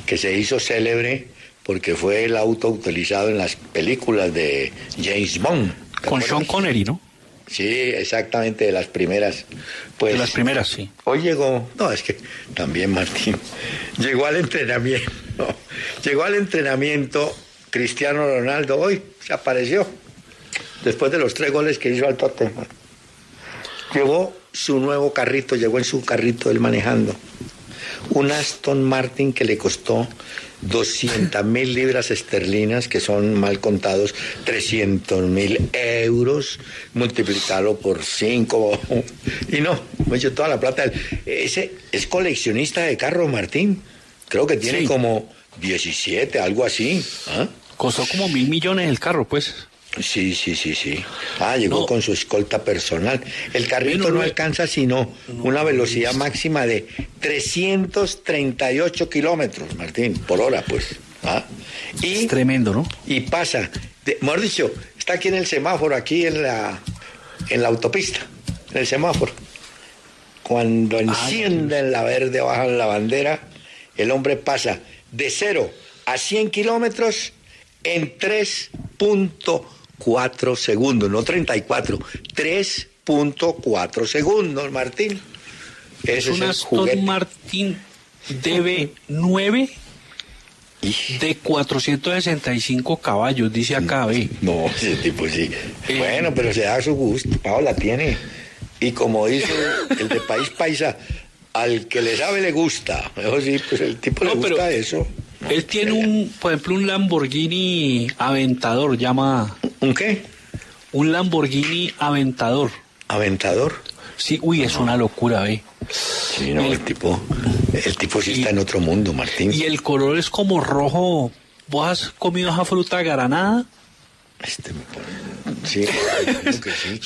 que se hizo célebre porque fue el auto utilizado en las películas de James Bond. Con Sean Connery, ¿no? Sí, exactamente, de las primeras. Pues, de las primeras, sí. Hoy llegó, no, es que también Martín, llegó al entrenamiento Cristiano Ronaldo, hoy se apareció, después de los 3 goles que hizo al Tottenham. Llegó su nuevo carrito, llegó en su carrito él manejando. Un Aston Martin que le costó 200.000 libras esterlinas, que son mal contados 300.000 euros, multiplicarlo por 5, y no, me echó toda la plata. Ese es coleccionista de carros, Martín, creo que tiene, sí, como 17, algo así. ¿Ah? Costó como 1.000 millones el carro, pues. Sí. Ah, llegó con su escolta personal. El carrito no alcanza sino una velocidad máxima de 338 kilómetros, Martín, por hora, pues. ¿Ah? Es tremendo, ¿no? Y pasa, mejor dicho, está aquí en el semáforo, aquí en la autopista, en el semáforo. Cuando encienden la verde, bajan la bandera, el hombre pasa de 0 a 100 kilómetros en 3.4 segundos, no 34, 3.4 segundos, Martín. Ese es un Aston Martin DB9 de 465 caballos, dice acá, ¿ve? No, ese tipo sí. Bueno, pero se da su gusto, Paola tiene. Y como dice el de País Paisa, al que le sabe le gusta. Sí, pues el tipo le gusta eso. Él tiene por ejemplo, un Lamborghini Aventador, llama... ¿Un qué? Un Lamborghini Aventador. ¿Aventador? Sí, uy, es una locura, ¿ve? Sí, no, el tipo sí está en otro mundo, Martín. Y el color es como rojo. ¿Vos has comido esa fruta granada? Sí, creo que sí.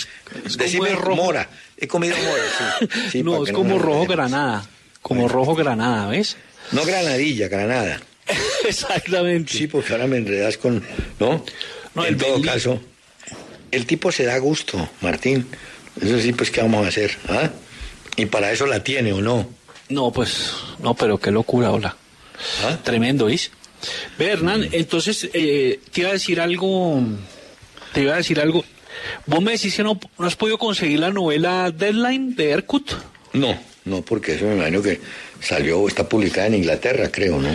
Decime rojo. Mora. He comido mora, sí. Sí, no, es como rojo granada. Como rojo granada, ¿ves? No granadilla, granada. Exactamente. Sí, porque ahora me enredas con... No, en todo caso, el tipo se da gusto, Martín. Eso sí, pues, ¿qué vamos a hacer? ¿Ah? Y para eso la tiene, ¿o no? No, pues, no, pero qué locura, hola. ¿Ah? Tremendo, ¿is? Ve, Hernán, entonces, te iba a decir algo. ¿Vos me decís que no has podido conseguir la novela Deadline de Erkut? No, porque eso me imagino que salió, está publicada en Inglaterra, creo, ¿no?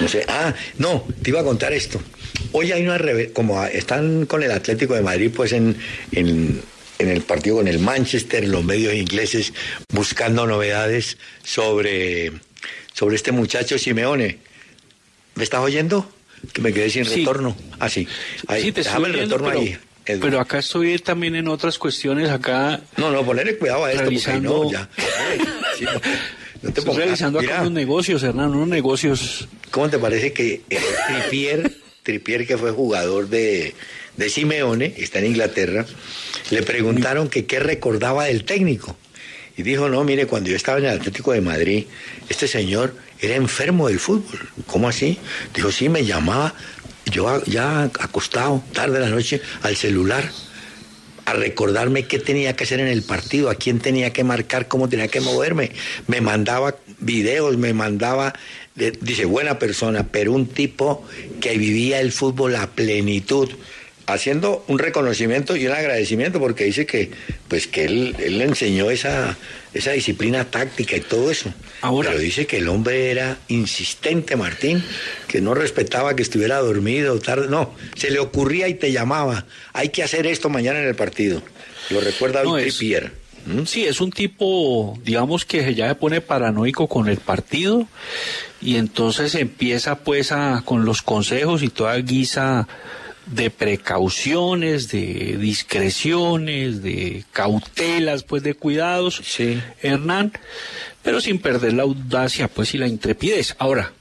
No sé. Ah, no, te iba a contar esto. Hoy hay una como están con el Atlético de Madrid, pues en el partido con el Manchester, los medios ingleses buscando novedades sobre este muchacho Simeone. ¿Me estás oyendo? Que me quedé sin retorno. Ah, sí. Ahí, sí, te déjame el retorno viendo, ahí. Pero acá estoy también en otras cuestiones, acá... No, ponerle cuidado a esto, realizando... porque no, ya. Sí, no te pongas, realizando acá unos negocios, Hernán, unos negocios... ¿Cómo te parece que Trippier, que fue jugador de Simeone, está en Inglaterra, le preguntaron que qué recordaba del técnico? Y dijo, no, mire, cuando yo estaba en el Atlético de Madrid, este señor era enfermo del fútbol. ¿Cómo así? Dijo, sí, me llamaba... Yo ya acostado, tarde de la noche, al celular, a recordarme qué tenía que hacer en el partido, a quién tenía que marcar, cómo tenía que moverme. Me mandaba videos, dice, buena persona, pero un tipo que vivía el fútbol a plenitud, haciendo un reconocimiento y un agradecimiento, porque dice que pues que él le enseñó esa disciplina táctica y todo eso. Ahora, pero dice que el hombre era insistente, Martín, que no respetaba que estuviera dormido tarde, no, se le ocurría y te llamaba, hay que hacer esto mañana en el partido. Lo recuerda hoy Trippier. Sí, es un tipo, digamos, que ya se pone paranoico con el partido y entonces empieza pues con los consejos y toda guisa de precauciones, de discreciones, de cautelas, pues de cuidados, sí, Hernán, pero sin perder la audacia, pues, y la intrepidez. Ahora,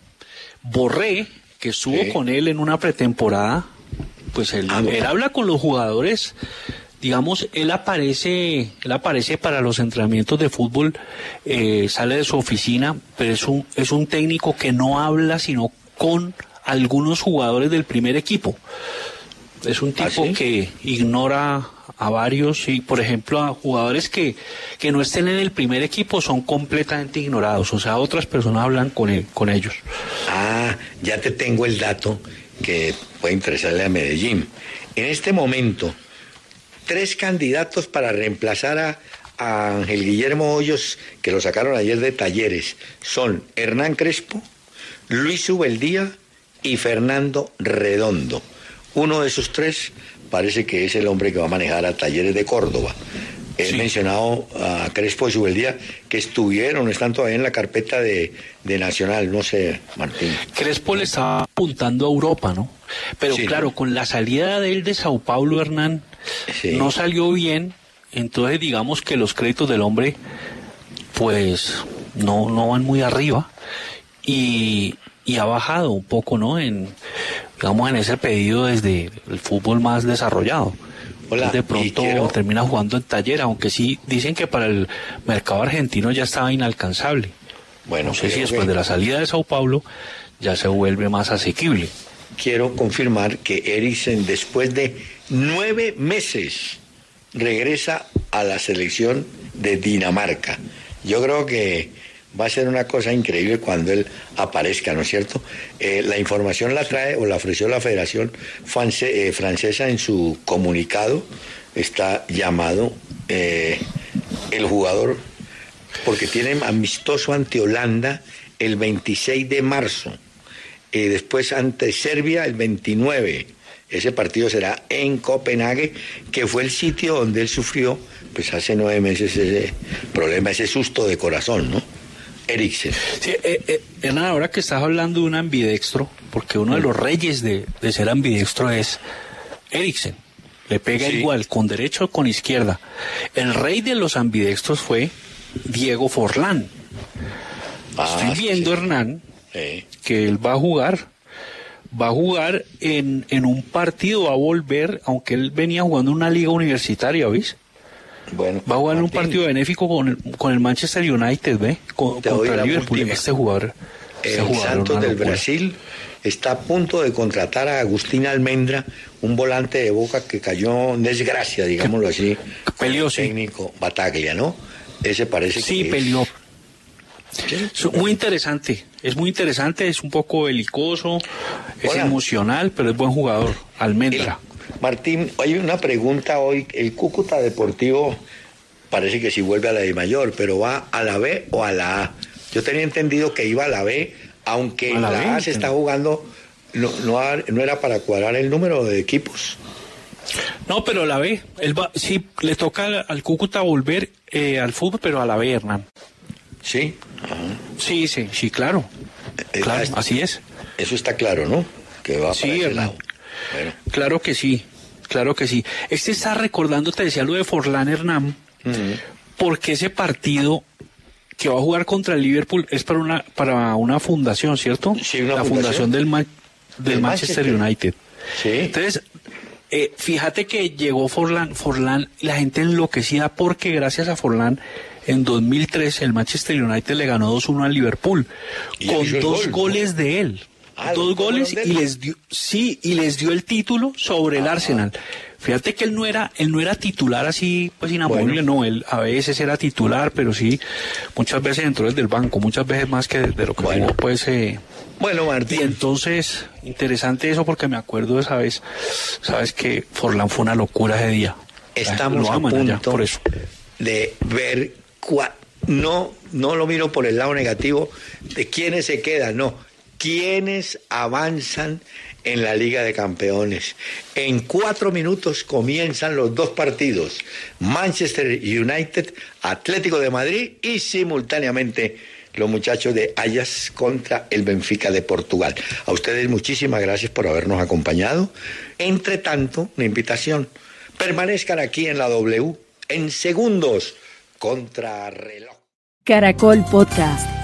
Borré, que estuvo con él en una pretemporada, pues él habla con los jugadores, digamos, él aparece para los entrenamientos de fútbol, sale de su oficina, pero es un técnico que no habla sino con algunos jugadores del primer equipo. Es un tipo que ignora a varios, y por ejemplo a jugadores que no estén en el primer equipo son completamente ignorados, o sea, otras personas hablan con ellos. Ah, ya te tengo el dato que puede interesarle a Medellín. En este momento, 3 candidatos para reemplazar a Ángel Guillermo Hoyos, que lo sacaron ayer de Talleres, son Hernán Crespo, Luis Ubeldía y Fernando Redondo. Uno de esos 3 parece que es el hombre que va a manejar a Talleres de Córdoba. He mencionado a Crespo y Subeldía, que están todavía en la carpeta de Nacional, no sé, Martín. Crespo le estaba apuntando a Europa, ¿no? Pero sí, claro, ¿no? Con la salida de él de Sao Paulo, Hernán, no salió bien, entonces digamos que los créditos del hombre pues no van muy arriba y ha bajado un poco, ¿no? En ese pedido desde el fútbol más desarrollado. Hola, de pronto termina jugando en Talleres, aunque sí dicen que para el mercado argentino ya estaba inalcanzable. Bueno, no sé si después de la salida de Sao Paulo ya se vuelve más asequible. Quiero confirmar que Eriksen, después de 9 meses, regresa a la selección de Dinamarca. Yo creo que va a ser una cosa increíble cuando él aparezca, ¿no es cierto? La información la trae o la ofreció la Federación Francesa en su comunicado. Está llamado el jugador porque tienen amistoso ante Holanda el 26 de marzo. Después ante Serbia el 29. Ese partido será en Copenhague, que fue el sitio donde él sufrió, pues hace 9 meses, ese problema, ese susto de corazón, ¿no? Eriksen. Sí, Hernán, ahora que estás hablando de un ambidextro, porque uno de los reyes de ser ambidextro es Eriksen, le pega igual, con derecho o con izquierda. El rey de los ambidextros fue Diego Forlán. Estoy viendo, Hernán, que él va a jugar en un partido, va a volver, aunque él venía jugando una liga universitaria, ¿ves? Bueno, va a jugar, Martín, un partido benéfico con el Manchester United, ¿ve? Contra Liverpool. Este jugador, el Santos del Brasil, está a punto de contratar a Agustín Almendra, un volante de Boca que cayó en desgracia, digámoslo así. Peleó, sí. Técnico Bataglia, ¿no? Ese parece que sí, peleó. Es muy interesante, es un poco belicoso, es emocional, pero es buen jugador, Almendra. Martín, hay una pregunta hoy, el Cúcuta Deportivo parece que sí vuelve a la de mayor, pero ¿va a la B o a la A? Yo tenía entendido que iba a la B, aunque en la A se está jugando, no era para cuadrar el número de equipos. No, pero la B, sí le toca al Cúcuta volver al fútbol, pero a la B, Hernán. Sí. Ajá. Sí, claro. Claro, así es. Eso está claro, ¿no? Que va para ese lado. Bueno. Claro que sí. Este está recordando, te decía lo de Forlán, Hernán, porque ese partido que va a jugar contra el Liverpool es para una fundación, ¿cierto? Sí, una fundación del Manchester United. Sí. Entonces, fíjate que llegó Forlán, la gente enloquecida porque gracias a Forlán en 2003 el Manchester United le ganó 2-1 al Liverpool con dos goles de él. Dos goles y les dio el título sobre el Arsenal. Fíjate que él no era titular así pues inamovible, no, él a veces era titular, pero sí muchas veces entró desde el banco, muchas veces más que de lo que jugó pues Martín. Y entonces, interesante eso porque me acuerdo de esa vez, sabes que Forlán fue una locura ese día. Estamos a punto por eso de ver no lo miro por el lado negativo de quiénes se quedan, no. ¿Quiénes avanzan en la Liga de Campeones? En 4 minutos comienzan los dos partidos. Manchester United, Atlético de Madrid y simultáneamente los muchachos de Ajax contra el Benfica de Portugal. A ustedes muchísimas gracias por habernos acompañado. Entre tanto, una invitación. Permanezcan aquí en la W en segundos contra reloj. Caracol Podcast.